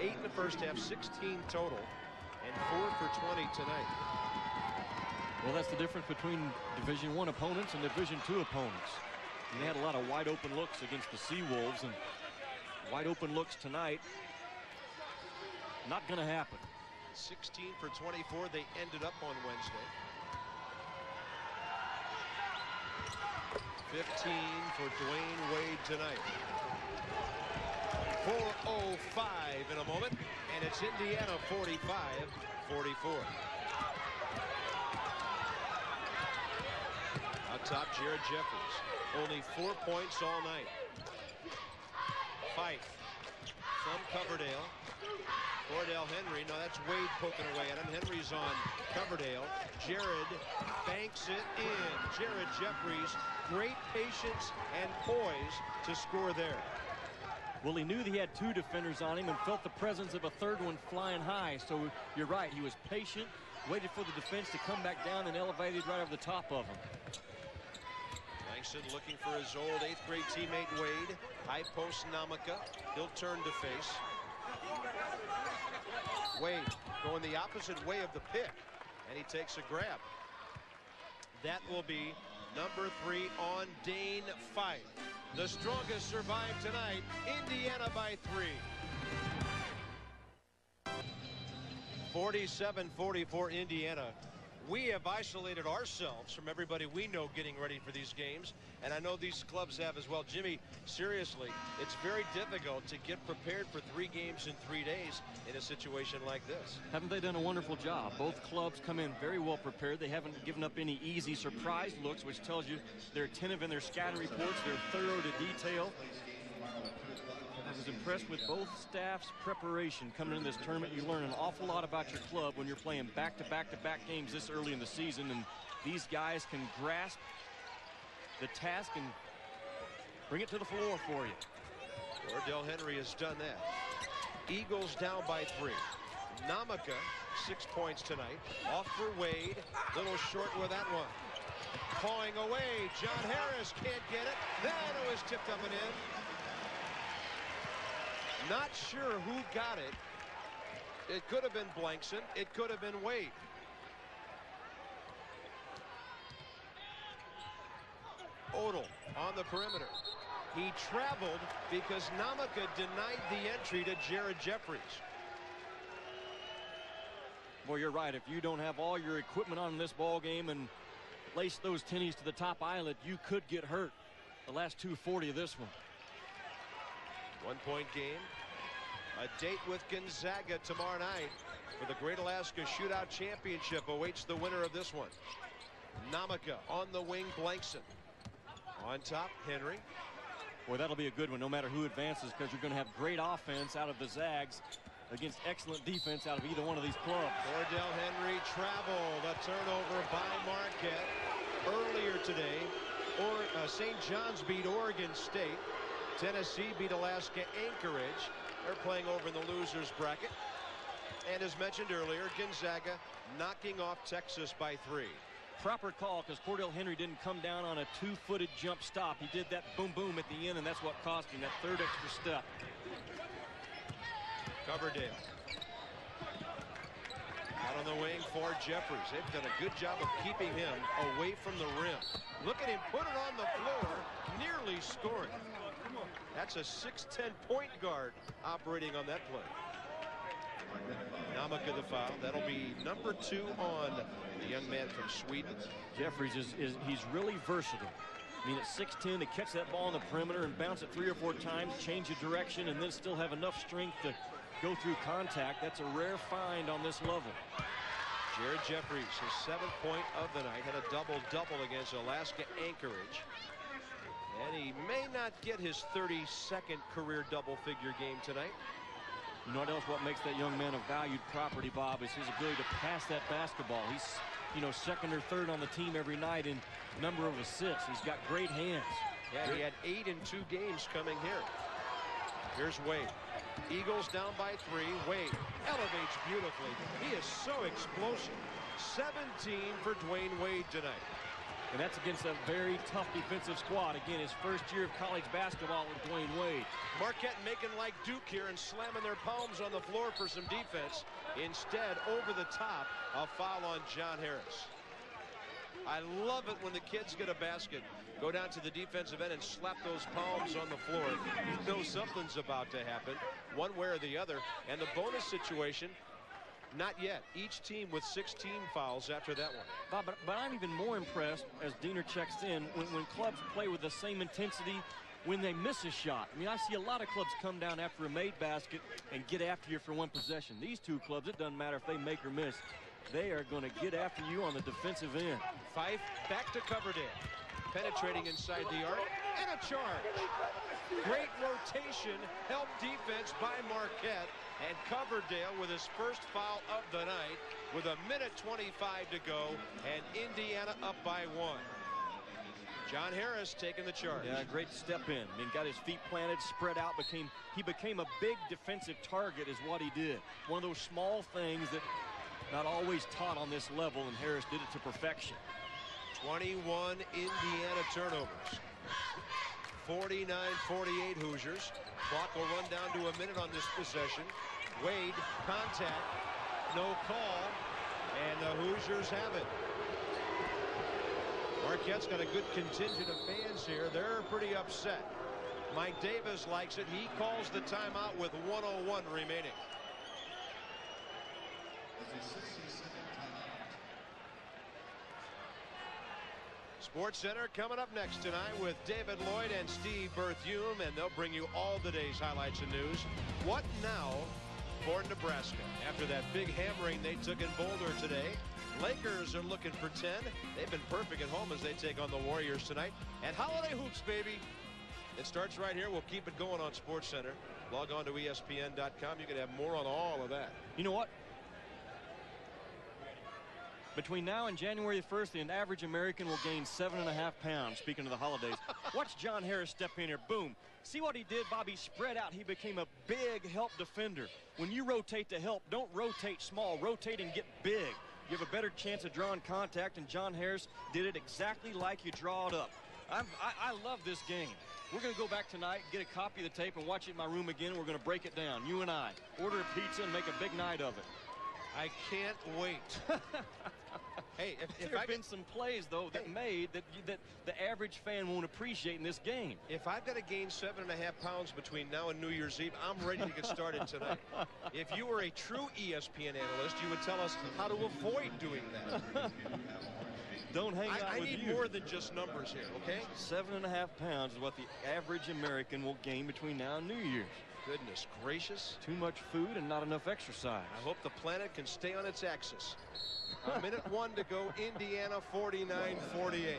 eight in the first half, sixteen total, and four for twenty tonight. Well, that's the difference between Division One opponents and Division Two opponents. And they had a lot of wide open looks against the Seawolves, and wide open looks tonight, not going to happen. sixteen for twenty-four, they ended up on Wednesday. fifteen for Dwayne Wade tonight. four oh five in a moment, and it's Indiana forty-five forty-four. Top Jared Jeffries, only four points all night. Fife from Coverdale. Cordell Henry, no, that's Wade poking away at him. Henry's on Coverdale. Jared banks it in. Jared Jeffries, great patience and poise to score there. Well, he knew that he had two defenders on him and felt the presence of a third one flying high. So you're right, he was patient, waited for the defense to come back down, and elevated right over the top of him. Looking for his old eighth grade teammate Wade. High post Nnamaka. He'll turn to face. Wade going the opposite way of the pick. And he takes a grab. That will be number three on Dane Fife. The strongest survived tonight. Indiana by three. forty-seven forty-four Indiana. We have isolated ourselves from everybody we know getting ready for these games, and I know these clubs have as well. Jimmy, seriously, it's very difficult to get prepared for three games in three days in a situation like this. Haven't they done a wonderful job? Both clubs come in very well prepared. They haven't given up any easy surprise looks, which tells you they're attentive in their scouting reports. They're thorough to detail. I was impressed with both staffs' preparation coming in this tournament. You learn an awful lot about your club when you're playing back-to-back-to-back games this early in the season, and these guys can grasp the task and bring it to the floor for you. Cordell Henry has done that. Eagles down by three. Nnamaka, six points tonight. Off for Wade. Little short with that one. Pawing away. John Harris can't get it. That was tipped up and in. Not sure who got it. It could have been Blankson. It could have been Wade. Odle on the perimeter. He traveled because Nnamaka denied the entry to Jared Jeffries. Well, you're right. If you don't have all your equipment on in this ball game and lace those tennies to the top eyelet, you could get hurt. The last two forty of this one. One-point game. A date with Gonzaga tomorrow night for the Great Alaska Shootout Championship awaits the winner of this one. Nnamaka on the wing, Blankson. On top, Henry. Boy, that'll be a good one, no matter who advances, because you're going to have great offense out of the Zags against excellent defense out of either one of these clubs. Cordell Henry traveled. A turnover by Marquette earlier today. Or uh, Saint John's beat Oregon State. Tennessee beat Alaska Anchorage. They're playing over in the losers bracket. And as mentioned earlier, Gonzaga knocking off Texas by three. Proper call, because Cordell Henry didn't come down on a two-footed jump stop. He did that boom-boom at the end, and that's what cost him that third extra step. Coverdale. Out on the wing for Jeffries. They've done a good job of keeping him away from the rim. Look at him put it on the floor, nearly scoring. That's a six ten point guard operating on that play. Nnamaka the foul. That'll be number two on the young man from Sweden. Jeffries is, is he's really versatile. I mean, at six ten, to catch that ball on the perimeter and bounce it three or four times, change of direction, and then still have enough strength to go through contact. That's a rare find on this level. Jared Jeffries, his seventh point of the night, had a double-double against Alaska Anchorage. And he may not get his thirty-second career double-figure game tonight. You know what else? What makes that young man a valued property, Bob, is his ability to pass that basketball. He's, you know, second or third on the team every night in number of assists. He's got great hands. Yeah, he had eight in two games coming here. Here's Wade. Eagles down by three. Wade elevates beautifully. He is so explosive. seventeen for Dwayne Wade tonight. And that's against a very tough defensive squad. Again, his first year of college basketball with Dwayne Wade. Marquette making like Duke here and slamming their palms on the floor for some defense. Instead, over the top, a foul on John Harris. I love it when the kids get a basket, go down to the defensive end and slap those palms on the floor. You know something's about to happen, one way or the other. And the bonus situation, not yet. Each team with sixteen fouls after that one. Bob, but, but I'm even more impressed as Diener checks in when, when clubs play with the same intensity when they miss a shot. I mean, I see a lot of clubs come down after a made basket and get after you for one possession. These two clubs, it doesn't matter if they make or miss. They are going to get after you on the defensive end. Fife back to Coverdale. Penetrating inside the arc and a charge. Great rotation, help defense by Marquette. And Coverdale with his first foul of the night with a minute twenty-five to go, and Indiana up by one. John Harris taking the charge. Yeah, great step in. I mean, got his feet planted, spread out, became he became a big defensive target is what he did. One of those small things that not always taught on this level, and Harris did it to perfection. twenty-one Indiana turnovers. forty-nine forty-eight Hoosiers. Clock will run down to a minute on this possession. Wade, contact, no call, and the Hoosiers have it. Marquette's got a good contingent of fans here. They're pretty upset. Mike Davis likes it. He calls the timeout with one oh one remaining. Sports Center coming up next tonight with David Lloyd and Steve Berthume, and they'll bring you all the day's highlights and news. What now for Nebraska? After that big hammering they took in Boulder today, Lakers are looking for ten. They've been perfect at home as they take on the Warriors tonight. And holiday hoops, baby. It starts right here. We'll keep it going on Sports Center. Log on to E S P N dot com. You can have more on all of that. You know what? Between now and January first, an average American will gain seven and a half pounds, speaking of the holidays. Watch John Harris step in here. Boom. See what he did, Bobby? Spread out. He became a big help defender. When you rotate to help, don't rotate small. Rotate and get big. You have a better chance of drawing contact, and John Harris did it exactly like you draw it up. I'm, I, I love this game. We're going to go back tonight, get a copy of the tape, and watch it in my room again. We're going to break it down, you and I. Order a pizza and make a big night of it. I can't wait. Hey, if, if there have been some plays, though, that hey. made that, that the average fan won't appreciate in this game. If I've got to gain seven and a half pounds between now and New Year's Eve, I'm ready to get started tonight. If you were a true E S P N analyst, you would tell us how to avoid doing that. Don't hang I, out I with you. I need more than just numbers here, okay? Seven and a half pounds is what the average American will gain between now and New Year's. Goodness gracious. Too much food and not enough exercise. I hope the planet can stay on its axis. A minute one to go, Indiana forty-nine forty-eight.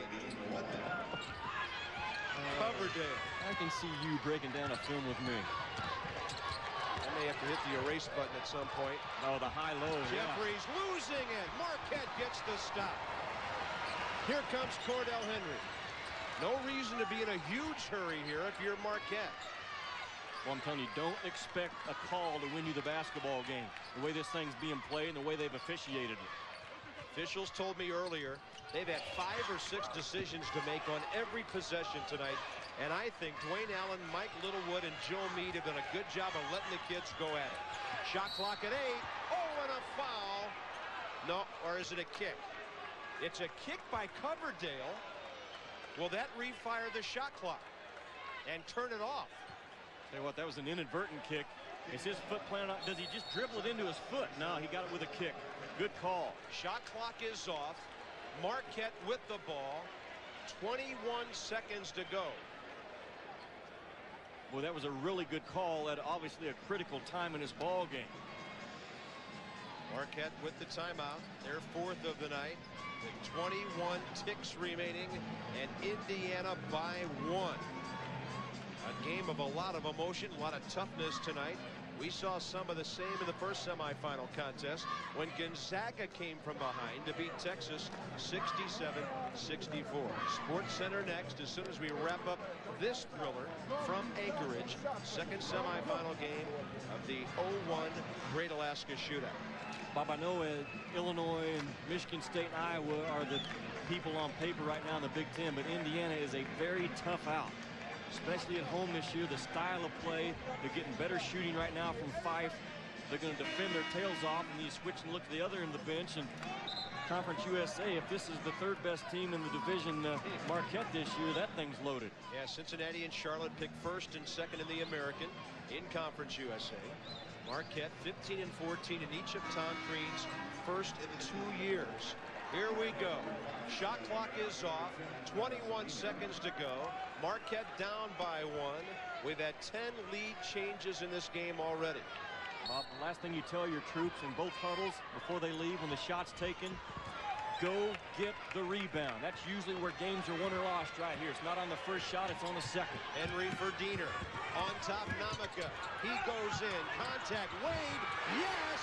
Coverdale. I can see you breaking down a film with me. I may have to hit the erase button at some point. Oh, the high-low. Jeffries yeah. losing it. Marquette gets the stop. Here comes Cordell Henry. No reason to be in a huge hurry here if you're Marquette. Well, I'm telling you, don't expect a call to win you the basketball game. The way this thing's being played and the way they've officiated it. Officials told me earlier they've had five or six decisions to make on every possession tonight. And I think Dwayne Allen, Mike Littlewood, and Joe Meade have done a good job of letting the kids go at it. Shot clock at eight. Oh, and a foul. No, or is it a kick? It's a kick by Coverdale. Will that refire the shot clock and turn it off? Tell you what, that was an inadvertent kick. Is his foot planted on? Does he just dribble it into his foot? No, he got it with a kick. Good call. Shot clock is off. Marquette with the ball. twenty-one seconds to go. Well, that was a really good call at obviously a critical time in his ball game. Marquette with the timeout. Their fourth of the night. twenty-one ticks remaining, and Indiana by one. A game of a lot of emotion, a lot of toughness tonight. We saw some of the same in the first semifinal contest when Gonzaga came from behind to beat Texas sixty-seven sixty-four. Sports Center next as soon as we wrap up this thriller from Anchorage, second semifinal game of the oh one Great Alaska Shootout. Bob, I know Illinois and Michigan State and Iowa are the people on paper right now in the Big Ten, but Indiana is a very tough out, especially at home this year. The style of play, they're getting better shooting right now from Fife. They're going to defend their tails off, and you switch and look to the other end of the bench. And Conference U S A, if this is the third best team in the division, uh, Marquette this year, that thing's loaded. Yeah, Cincinnati and Charlotte pick first and second in the American in Conference U S A. Marquette fifteen and fourteen in each of Tom Crean's first in two years. Here we go. Shot clock is off. twenty-one seconds to go. Marquette down by one. We've had ten lead changes in this game already. Bob, the last thing you tell your troops in both huddles before they leave when the shot's taken, go get the rebound. That's usually where games are won or lost right here. It's not on the first shot, it's on the second. Henry for Diener. On top, Nnamaka. He goes in. Contact, Wade. Yes!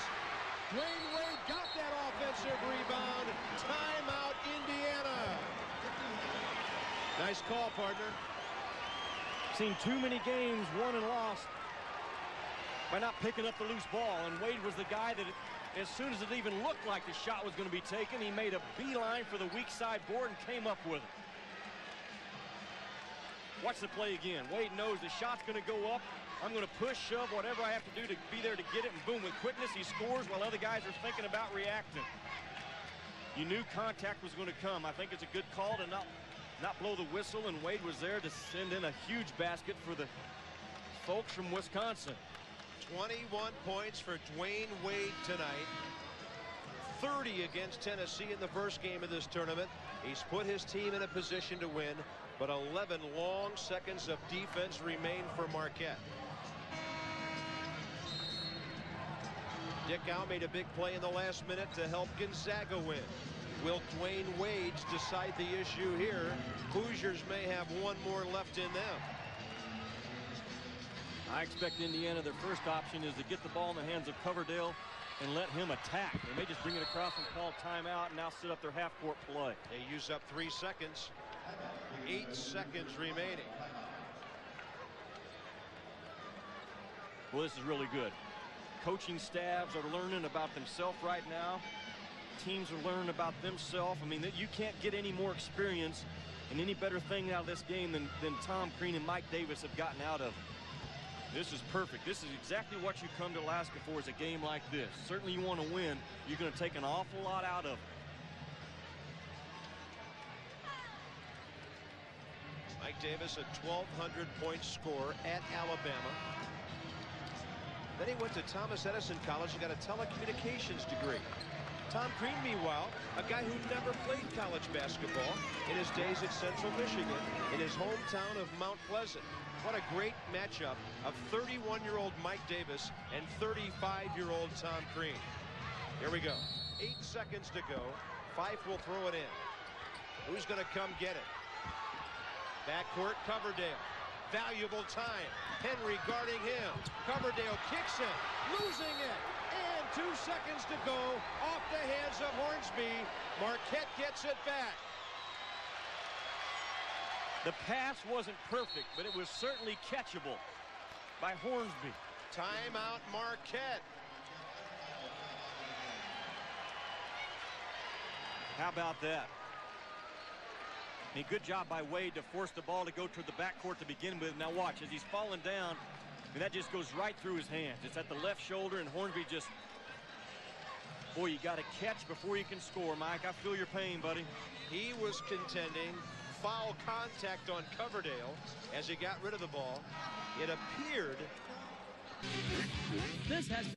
Dwayne Wade got that offensive rebound. Timeout, Indiana. Nice call, partner. Seen too many games won and lost by not picking up the loose ball. And Wade was the guy that... It, as soon as it even looked like the shot was going to be taken, he made a beeline for the weak side board and came up with it. Watch the play again. Wade knows the shot's going to go up. I'm going to push, shove, whatever I have to do to be there to get it, and boom, with quickness he scores while other guys are thinking about reacting. You knew contact was going to come. I think it's a good call to not, not blow the whistle, and Wade was there to send in a huge basket for the folks from Wisconsin. twenty-one points for Dwayne Wade tonight. thirty against Tennessee in the first game of this tournament. He's put his team in a position to win, but eleven long seconds of defense remain for Marquette. Dickau made a big play in the last minute to help Gonzaga win. Will Dwayne Wade decide the issue here? Hoosiers may have one more left in them. I expect Indiana, their first option is to get the ball in the hands of Coverdale and let him attack. They may just bring it across and call timeout and now set up their half-court play. They use up three seconds. Eight seconds remaining. Well, this is really good. Coaching staffs are learning about themselves right now. Teams are learning about themselves. I mean, that you can't get any more experience and any better thing out of this game than, than Tom Crean and Mike Davis have gotten out of it. This is perfect. This is exactly what you come to Alaska for, is a game like this. Certainly you want to win. You're going to take an awful lot out of it. Mike Davis, a twelve hundred point scorer at Alabama. Then he went to Thomas Edison College and got a telecommunications degree. Tom Crean, meanwhile, a guy who never played college basketball in his days at Central Michigan, in his hometown of Mount Pleasant. What a great matchup of thirty-one-year-old Mike Davis and thirty-five-year-old Tom Crean. Here we go. Eight seconds to go. Fife will throw it in. Who's going to come get it? Backcourt, Coverdale. Valuable time. Henry guarding him. Coverdale kicks it, losing it. And two seconds to go off the hands of Hornsby. Marquette gets it back. The pass wasn't perfect, but it was certainly catchable by Hornsby. Timeout, Marquette. How about that? I mean, good job by Wade to force the ball to go to the backcourt to begin with. Now watch, as he's falling down, and that just goes right through his hands. It's at the left shoulder, and Hornsby just, boy, you got to catch before you can score, Mike. I feel your pain, buddy. He was contending foul contact on Coverdale as he got rid of the ball. It appeared. This has